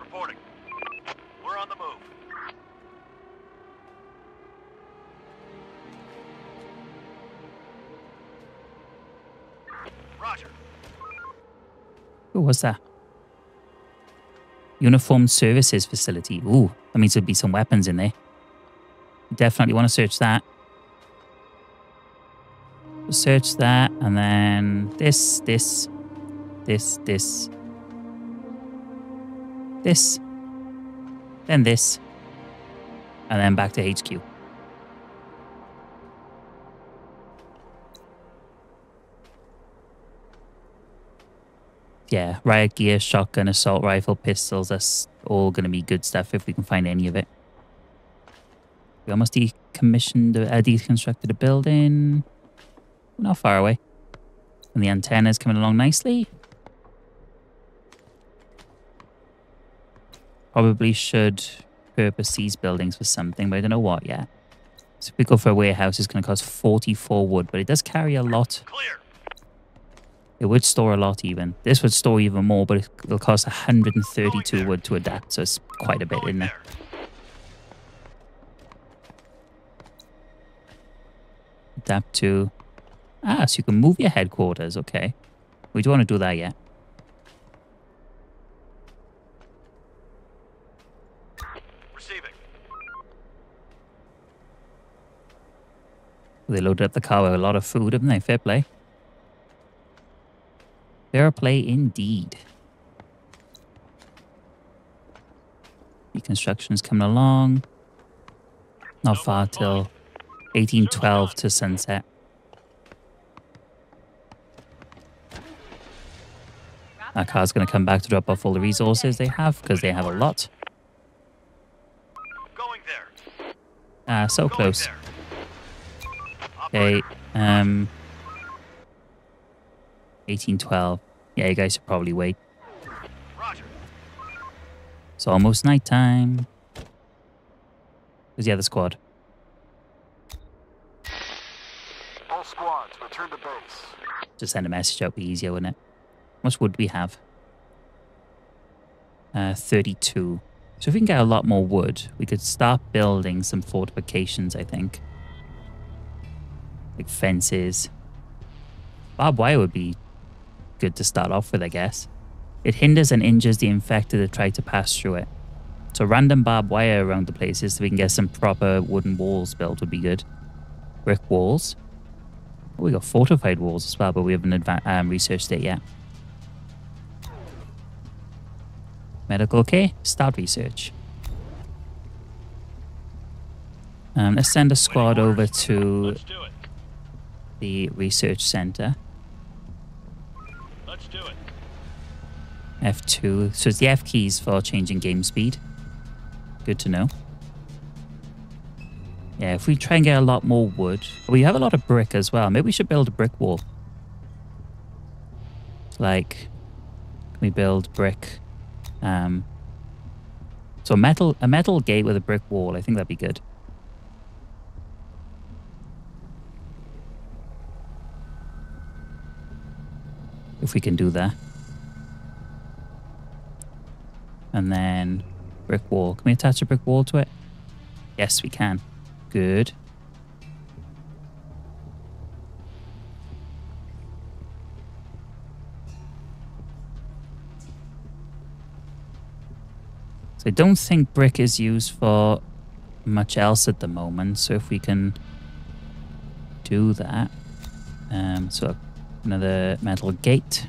Reporting. We're on the move. Roger. Ooh, what's that? Uniformed Services Facility. Ooh, that means there'd be some weapons in there. Definitely want to search that. Search that, and then this, then this, and then back to HQ. Yeah, riot gear, shotgun, assault rifle, pistols, that's all going to be good stuff if we can find any of it. We almost decommissioned, deconstructed a building. We're not far away. And the antenna is coming along nicely. Probably should purpose these buildings for something, but I don't know what yet. So if we go for a warehouse, it's going to cost 44 wood, but it does carry a lot. Clear. It would store a lot even. This would store even more, but it'll cost 132 wood to adapt, so it's quite a bit in there. Adapt to... Ah, so you can move your headquarters, okay. We don't want to do that yet. Receiving. They loaded up the car with a lot of food, haven't they? Fair play. Fair play indeed. Reconstruction's coming along. Not far till 1812 to sunset. That car's going to come back to drop off all the resources they have, because they have a lot. Ah, so close. Okay, 1812. Yeah, you guys should probably wait. Roger. It's almost night time. Where's the other squad? All squads, return to base. Just send a message out, be easier, wouldn't it? How much wood do we have? 32. So if we can get a lot more wood, we could start building some fortifications, I think. Like fences. Barbed wire would be good to start off with, I guess. It hinders and injures the infected that try to pass through it. So random barbed wire around the places so we can get some proper wooden walls built would be good. Brick walls. Oh, we got fortified walls as well, but we haven't researched it yet. Medical, okay. Start research. Let's send a squad over to the research center. Let's do it. F2. So it's the F keys for changing game speed. Good to know. Yeah, if we try and get a lot more wood. We have a lot of brick as well. Maybe we should build a brick wall. Like, can we build brick? So a metal gate with a brick wall. I think that'd be good. If we can do that. And then brick wall. Can we attach a brick wall to it? Yes, we can. Good. So I don't think brick is used for much else at the moment. So if we can do that. So another metal gate.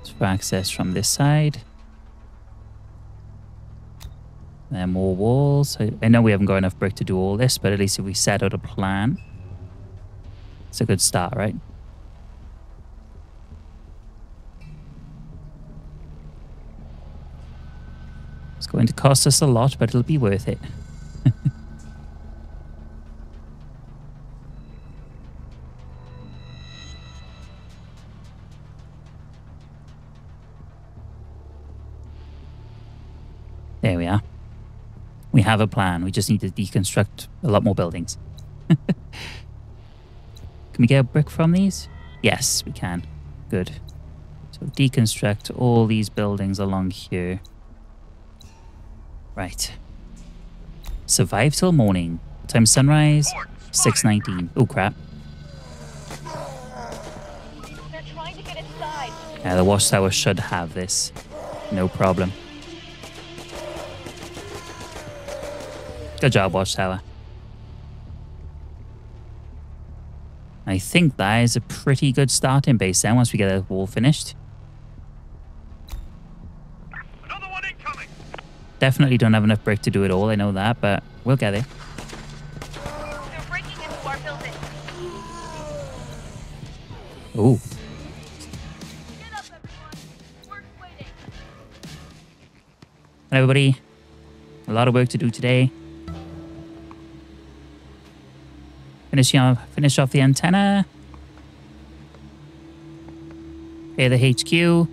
It's for access from this side. And then more walls. I know we haven't got enough brick to do all this, but at least if we set out a plan, it's a good start, right? It's going to cost us a lot, but it'll be worth it. There we are. We have a plan. We just need to deconstruct a lot more buildings. Can we get a brick from these? Yes, we can. Good. So deconstruct all these buildings along here. Right. Survive till morning. Time sunrise, 6:19. Oh, crap. They're trying to get inside. Yeah, the watchtower should have this. No problem. Good job, watchtower. I think that is a pretty good starting base then, once we get that wall finished. Another one incoming. Definitely don't have enough brick to do it all, I know that, but we'll get it. They're breaking into our building. Ooh. Get up, everyone. Work waiting. Hello, everybody. A lot of work to do today. Finish off the antenna. Okay, the HQ.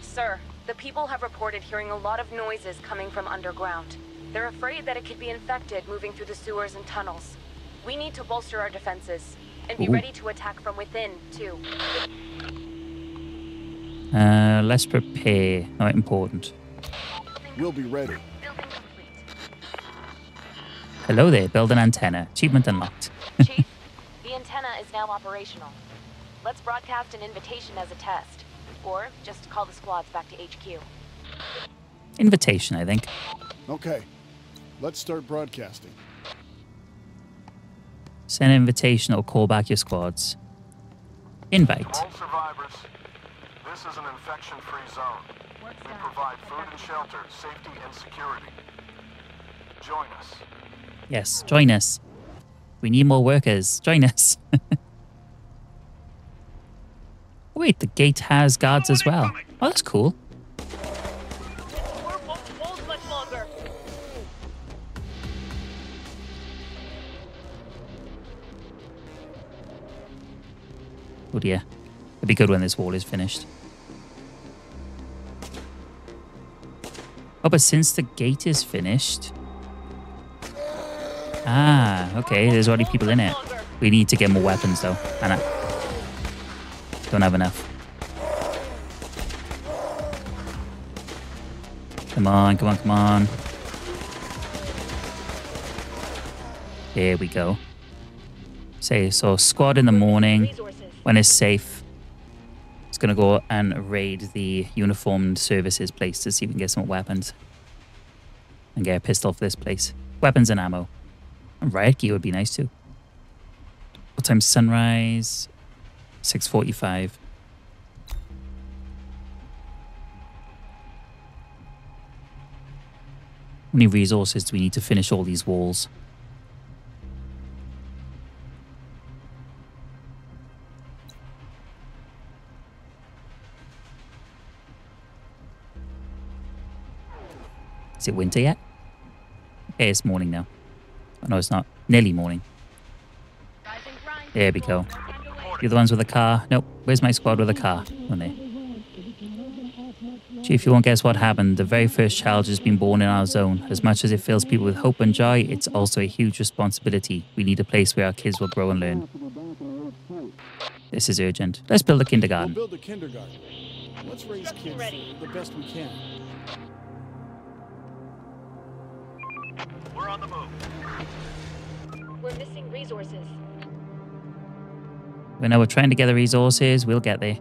Sir, the people have reported hearing a lot of noises coming from underground. They're afraid that it could be infected moving through the sewers and tunnels. We need to bolster our defenses and be ready to attack from within, too. Let's prepare. Not important. We'll be ready. Hello there. Build an antenna. Achievement unlocked. Chief, the antenna is now operational. Let's broadcast an invitation as a test. Or just call the squads back to HQ. Invitation, I think. Okay. Let's start broadcasting. Send an invitation or call back your squads. Invite. All survivors. This is an infection-free zone. We provide food and shelter, safety and security. Join us. Yes, join us. We need more workers. Join us. Wait, the gate has guards as well. Oh, that's cool. Oh dear. It'll be good when this wall is finished. Oh, but since the gate is finished... Ah, okay, there's already people in it. We need to get more weapons though, Anna. Don't have enough. Come on, come on, come on. Here we go. Say, so squad in the morning, when it's safe, it's gonna go and raid the uniformed services place to see if we can get some weapons. And get a pistol for this place. Weapons and ammo. And riot gear would be nice too. What time's sunrise? 6:45. How many resources do we need to finish all these walls? Is it winter yet? Okay, it's morning now. Oh, no, it's not. Nearly morning. There we go. You're the ones with the car. Nope. Where's my squad with the car? Oh, no. Chief, you won't guess what happened. The very first child has been born in our zone. As much as it fills people with hope and joy, it's also a huge responsibility. We need a place where our kids will grow and learn. This is urgent. Let's build a kindergarten. We'll build a kindergarten. Let's raise kids the best we can. We're on the move. We're missing resources. We know we're trying to gather resources. We'll get there.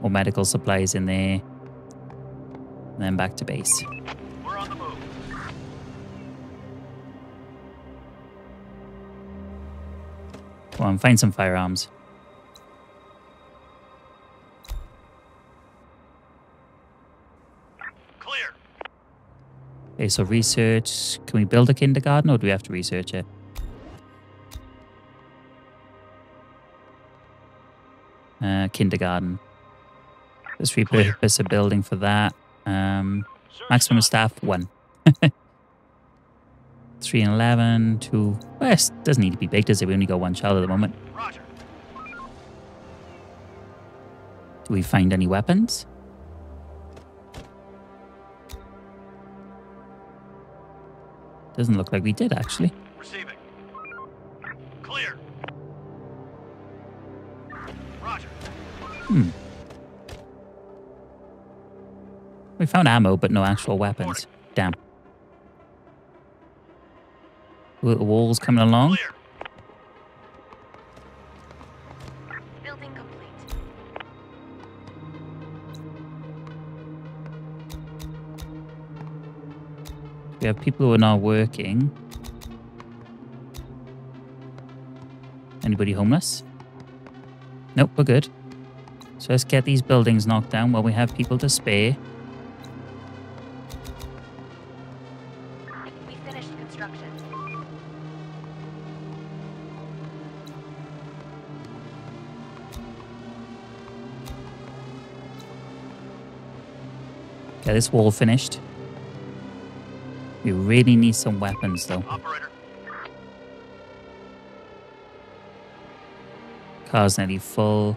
More medical supplies in there. And then back to base. We're on the move. Come on, find some firearms. Clear. Okay, so research. Can we build a kindergarten or do we have to research it? Kindergarten. Let's repurpose a building for that. Maximum staff, 1. 3 and 11, 2. Well, it doesn't need to be big, does it? We only got 1 child at the moment. Roger. Do we find any weapons? Doesn't look like we did, actually. Receiving. Clear. Roger. We found ammo, but no actual weapons. Damn. The wall's coming along. Clear. Building complete. We have people who are not working. Anybody homeless? Nope, we're good. So let's get these buildings knocked down while we have people to spare. We finished construction. Get this wall finished. We really need some weapons, though. Operator. Car's nearly full.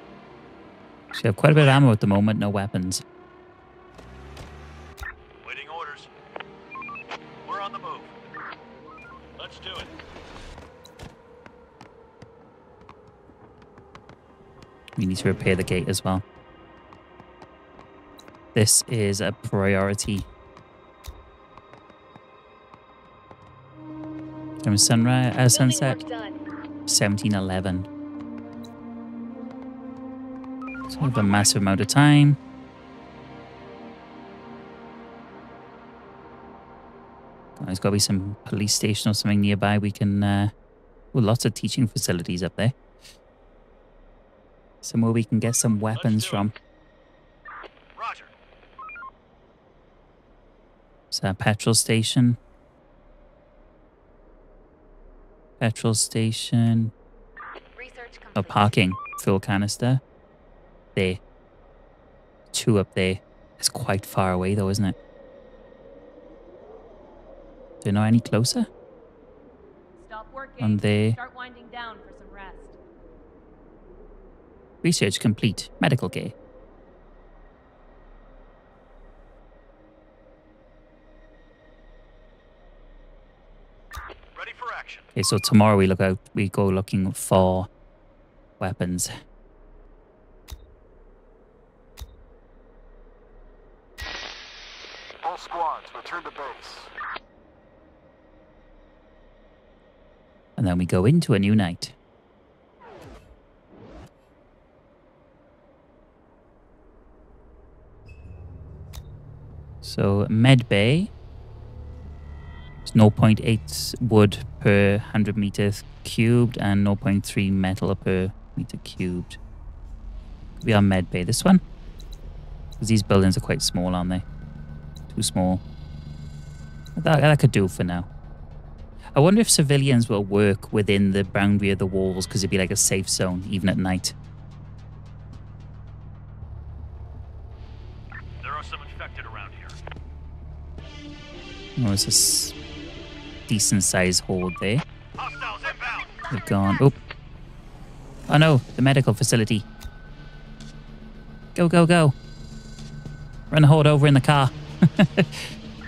Should have quite a bit of ammo at the moment, no weapons. Waiting orders. We're on the move. Let's do it. We need to repair the gate as well. This is a priority. From sunset, 1711. So we have a massive amount of time. Oh, there's got to be some police station or something nearby. We can... ooh, lots of teaching facilities up there. Somewhere we can get some weapons from. Roger. It's a petrol station. Petrol station. Oh, parking. Fuel canister. There. Two up there. It's quite far away though, isn't it? Do you know any closer? Stop working. On there. Start winding down for some rest. Research complete. Medical care. Okay, so tomorrow we look out, we go looking for weapons. All squads, return to base. And then we go into a new night. So, med bay. It's 0.8 wood per 100 meters cubed and 0.3 metal per meter cubed. We are med bay. This one? Because these buildings are quite small, aren't they? Too small. That could do for now. I wonder if civilians will work within the boundary of the walls because it'd be like a safe zone, even at night. There are some infected around here. Oh, is this... decent sized horde there. We've gone. Oh. Oh no, the medical facility. Go, go, go. Run the horde over in the car.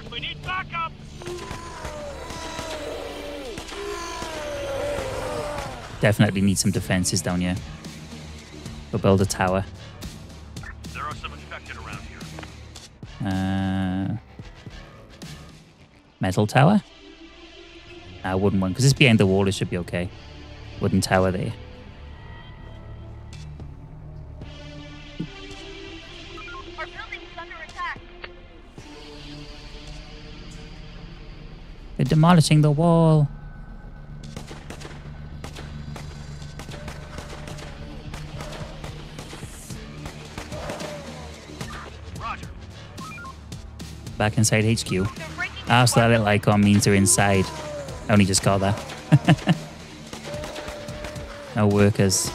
We need backup. Definitely need some defenses down here. We'll build a tower. There are some infected around here. Metal tower? Nah, wooden one, because it's behind the wall, it should be okay. Wooden tower there. Our building is under attack. They're demolishing the wall. Roger. Back inside HQ. Ah, so that little icon means they're inside. I only just got that. No workers.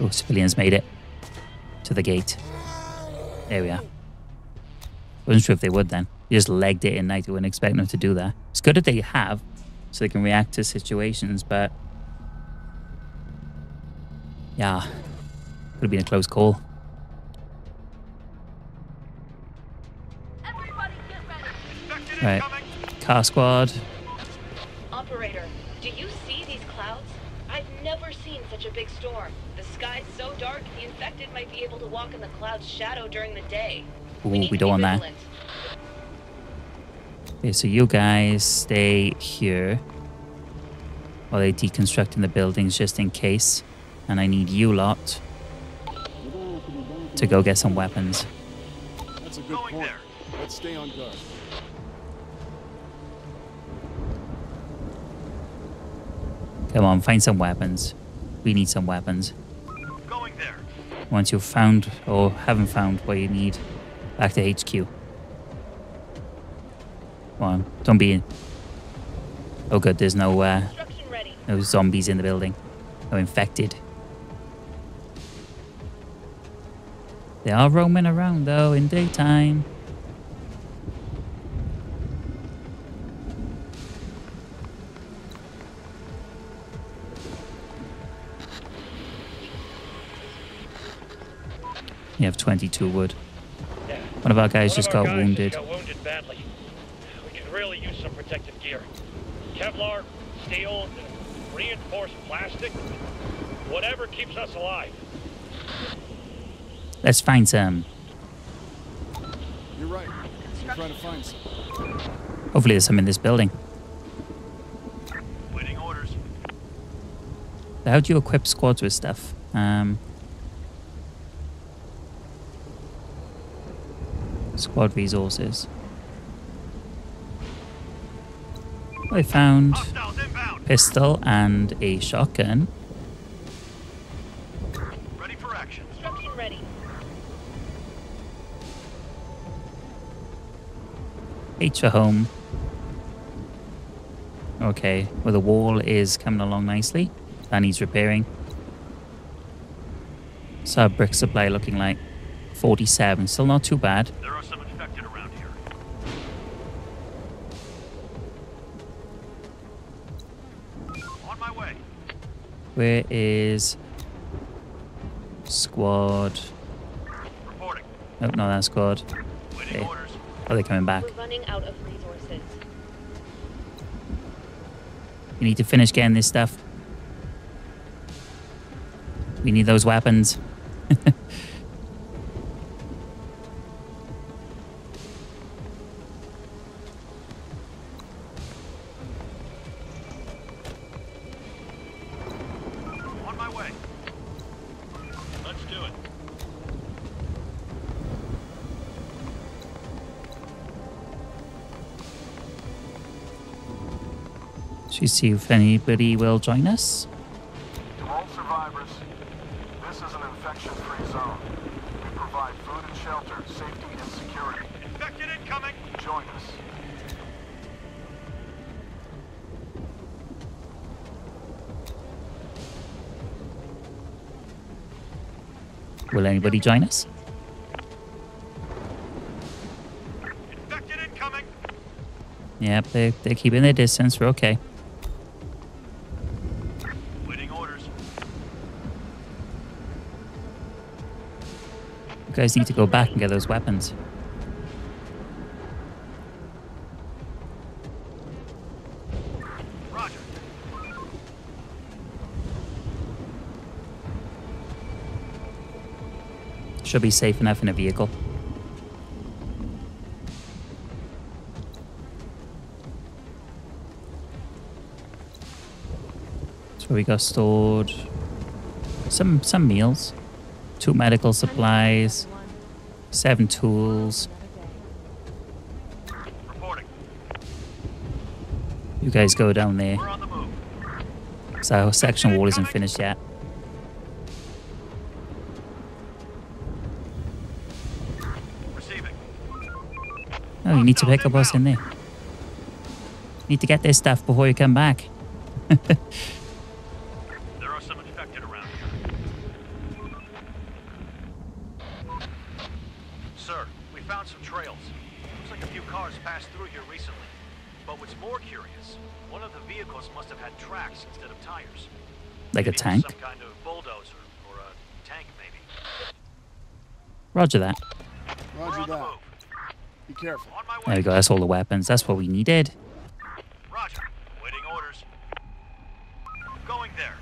Oh, civilians made it to the gate. There we are. I wasn't sure if they would then. They just legged it in night. I wouldn't expect them to do that. It's good that they have, so they can react to situations, but... yeah. Could have been a close call. Everybody get ready. Right. Car squad. Operator, do you see these clouds? I've never seen such a big storm. The sky's so dark, the infected might be able to walk in the cloud's shadow during the day. Ooh, we don't want that. Okay, so you guys stay here while they're deconstructing the buildings just in case. And I need you lot to go get some weapons. That's a good point. Let's stay on guard. Come on, find some weapons. We need some weapons. Go once you've found or haven't found what you need, back to HQ. Come on, don't be in. Oh good, there's no no zombies in the building. No infected. They are roaming around though in daytime. You have 22 wood. Yeah. One of our guys just got wounded badly. We could really use some protective gear. Kevlar, steel, reinforced plastic, whatever keeps us alive. Let's find some. You're right. I'm trying to find some. Hopefully there's some in this building. Waiting orders. How do you equip squads with stuff? Squad resources. I found a pistol and a shotgun. Ready for action. Instruction ready. H for home. Okay, well the wall is coming along nicely. That needs repairing. So our brick supply looking like 47, still not too bad. There are some infected around here. On my way. Where is squad? Reporting. Nope, not that squad. Waiting orders. Oh, they're coming back. We're running out of resources. We need to finish getting this stuff. We need those weapons. Should see if anybody will join us. To all survivors, this is an infection-free zone. We provide food and shelter, safety and security. Infected incoming! Join us. Will anybody join us? Infected incoming! Yep, they're keeping their distance. We're okay. You guys need to go back and get those weapons. Roger. Should be safe enough in a vehicle. So we got stored some meals. 2 medical supplies, 7 tools. Reporting. You guys go down there. So our section wall isn't finished yet. Receiving. Oh, you need to pick up what's in there. You need to get this stuff before you come back. Like a tank? Some kind of bulldozer or a tank, maybe. Roger that. Roger that. Be careful. There we go, that's all the weapons. That's what we needed. Roger. Waiting orders. Going there.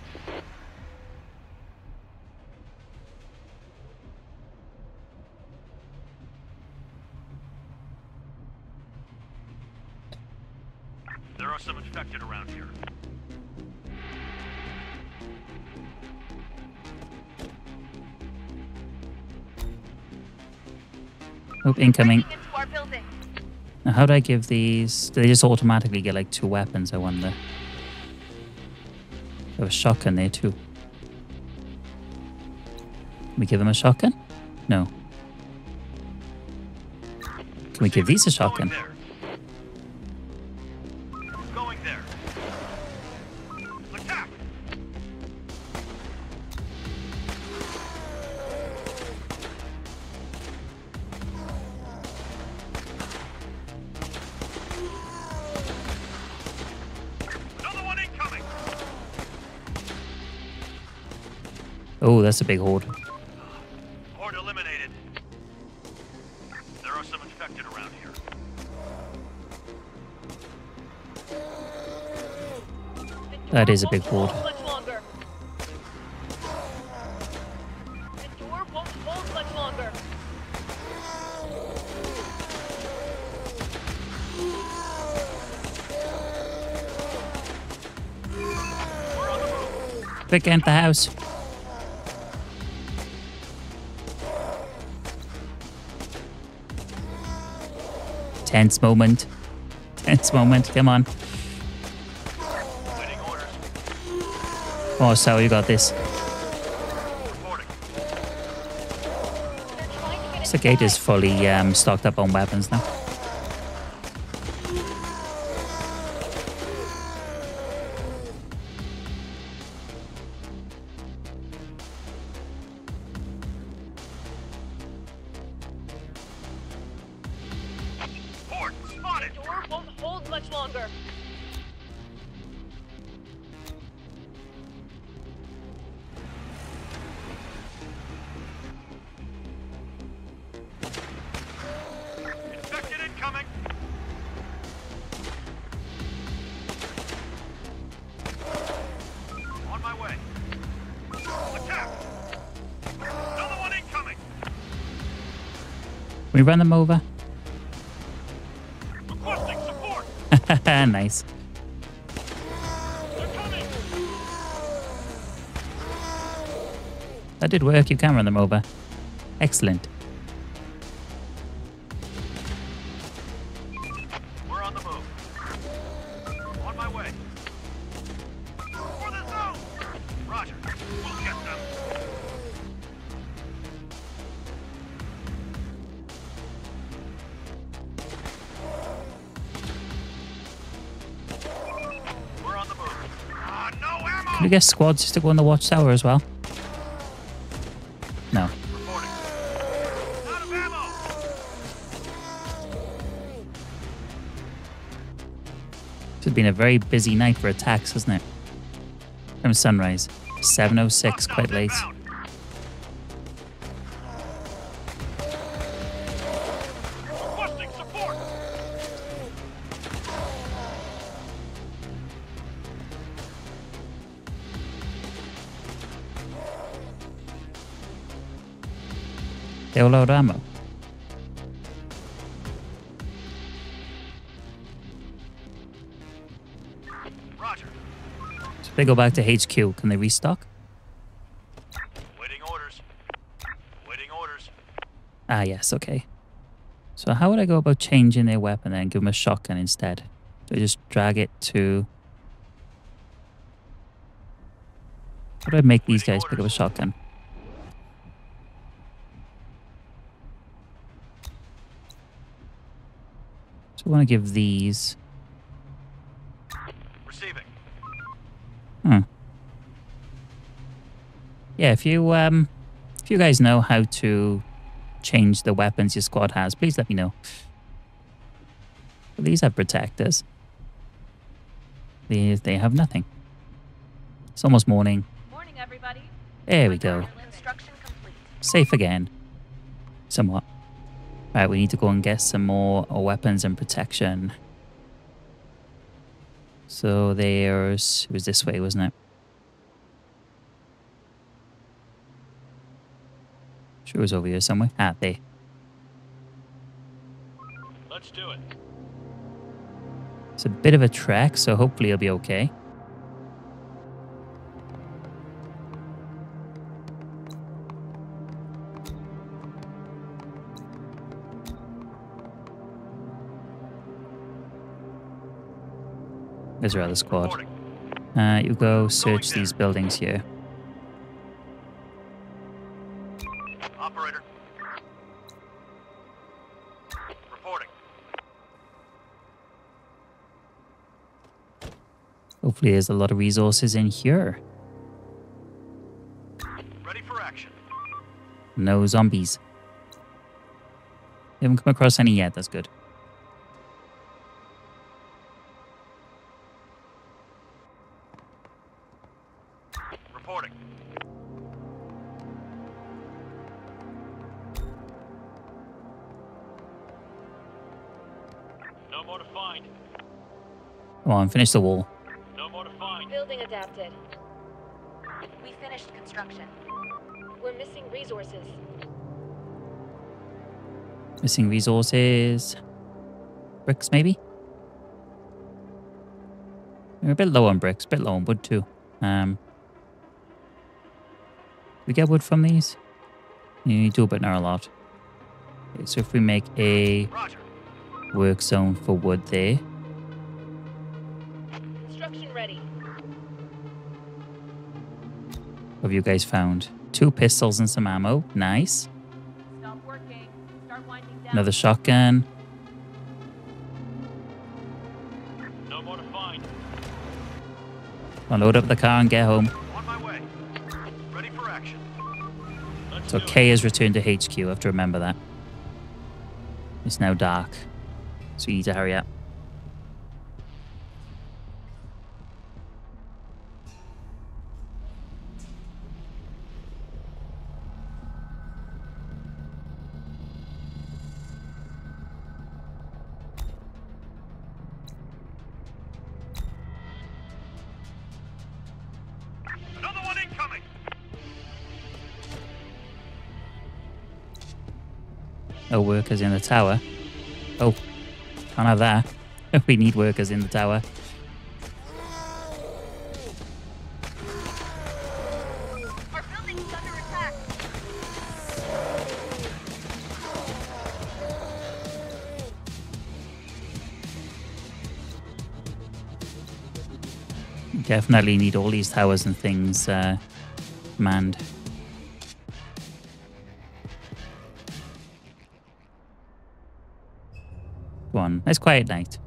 There are some infected around here. Oh, incoming. Now, how do I give these? Do they just automatically get like 2 weapons, I wonder? There's a shotgun there too. we give him a shotgun? No. Can we give these a shotgun? Going there. Attack. Another one incoming. Oh, that's a big horde. That is a big horde. Quick, enter the house. Tense moment. Tense moment. Come on. Oh, Sal, you got this. The gate is fully stocked up on weapons now. We run them over. Requesting support. Nice. They're coming. That did work. You can run them over. Excellent. We're on the move. On my way. For the zone. Roger. We'll get them. We get squads just to go on the watchtower as well. No. This has been a very busy night for attacks, hasn't it? From sunrise, 7:06, quite late. They all out of ammo. Roger. So if they go back to HQ, can they restock? Waiting orders. Waiting orders. Ah, yes, okay. So how would I go about changing their weapon then? Give them a shotgun instead. Do I just drag it to... How do I make these guys pick up a shotgun? I want to give these. Receiving. Hmm. Yeah, if you guys know how to change the weapons your squad has, please let me know. These have protectors. They have nothing. It's almost morning. Morning, everybody. There we go. Construction complete. Safe again. Somewhat. Right, we need to go and get some more weapons and protection. So there's... It was this way, wasn't it? Sure it was over here somewhere. Ah, there. Let's do it. It's a bit of a trek, so hopefully it'll be okay. There's our other squad. You go search these buildings here. Hopefully there's a lot of resources in here. Ready for action. No zombies. Haven't come across any yet, that's good. Reporting. No more to find. Come on, finish the wall. No more to find. Building adapted. We finished construction. We're missing resources. Missing resources. Bricks, maybe? We're a bit low on bricks, a bit low on wood too. Do we get wood from these? You do, but not a lot. Okay, so if we make a work zone for wood there. Construction ready. What have you guys found? 2 pistols and some ammo. Nice. Another shotgun. No more to find. I'll load up the car and get home. On my way. Ready for action. So Kay has returned to HQ. I have to remember that. It's now dark, so you need to hurry up. No workers in the tower. Oh, can't have that. We need workers in the tower. Our building is under attack. Definitely need all these towers and things manned. It's quiet night.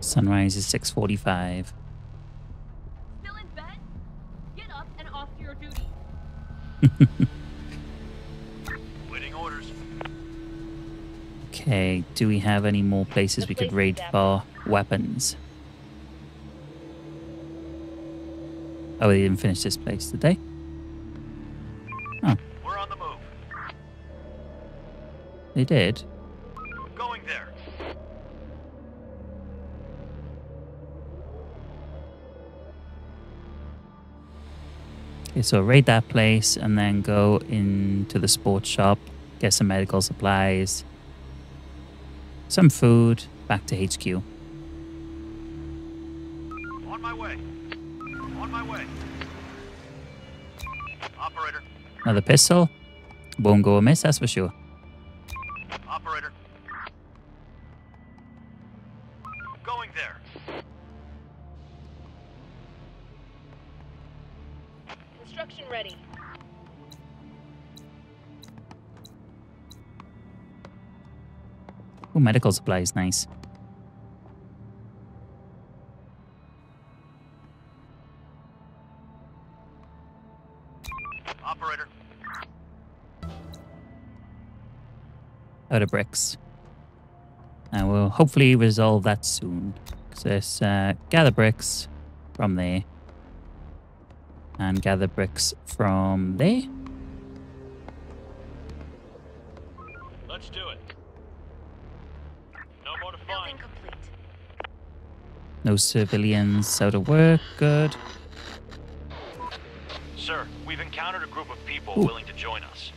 Sunrise is 6:45. Still in bed? Get up and off to your duty. Okay, do we have any more places we could raid for weapons? Oh, they didn't finish this place, did they? Oh. We're on the move. They did? Going there. Okay, so raid that place and then go into the sports shop, get some medical supplies. Some food, back to HQ. On my way. On my way. Operator. Another pistol. Won't go amiss, that's for sure. Operator. Going there. Construction ready. Oh, medical supplies, nice. Operator. Out of bricks. And we'll hopefully resolve that soon. So let's gather bricks from there. And gather bricks from there. Let's do it. No civilians out of work, good. Sir, we've encountered a group of people willing to join us.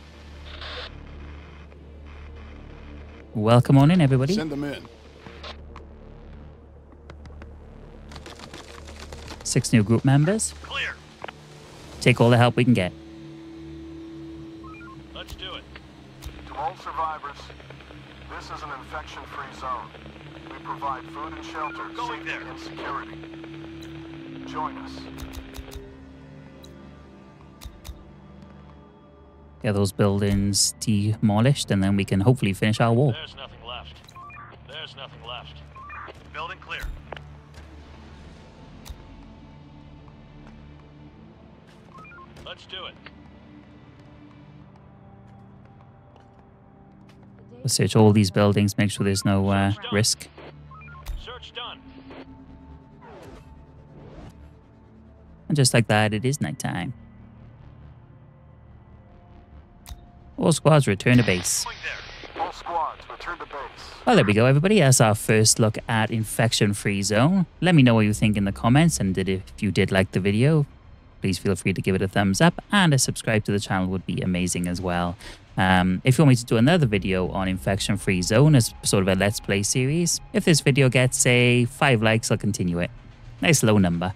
Welcome on in, everybody. Send them in. 6 new group members. Clear. Take all the help we can get. Let's do it. To all survivors, this This is an infection free zone. We provide food and shelter, safety and security. Join us. Get those buildings demolished, and then we can hopefully finish our wall. There's nothing left. There's nothing left. Building clear. Let's do it. Let's search all these buildings, make sure there's no risk. Search done. And just like that, it is nighttime. All squads return to base. All squads return to base. Well, there we go, everybody. That's our first look at Infection Free Zone. Let me know what you think in the comments, and if you did like the video, please feel free to give it a thumbs up, and a subscribe to the channel would be amazing as well. If you want me to do another video on Infection Free Zone as sort of a Let's Play series, if this video gets, say, 5 likes, I'll continue it. Nice low number.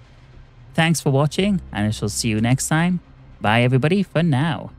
Thanks for watching, and I shall see you next time. Bye, everybody, for now.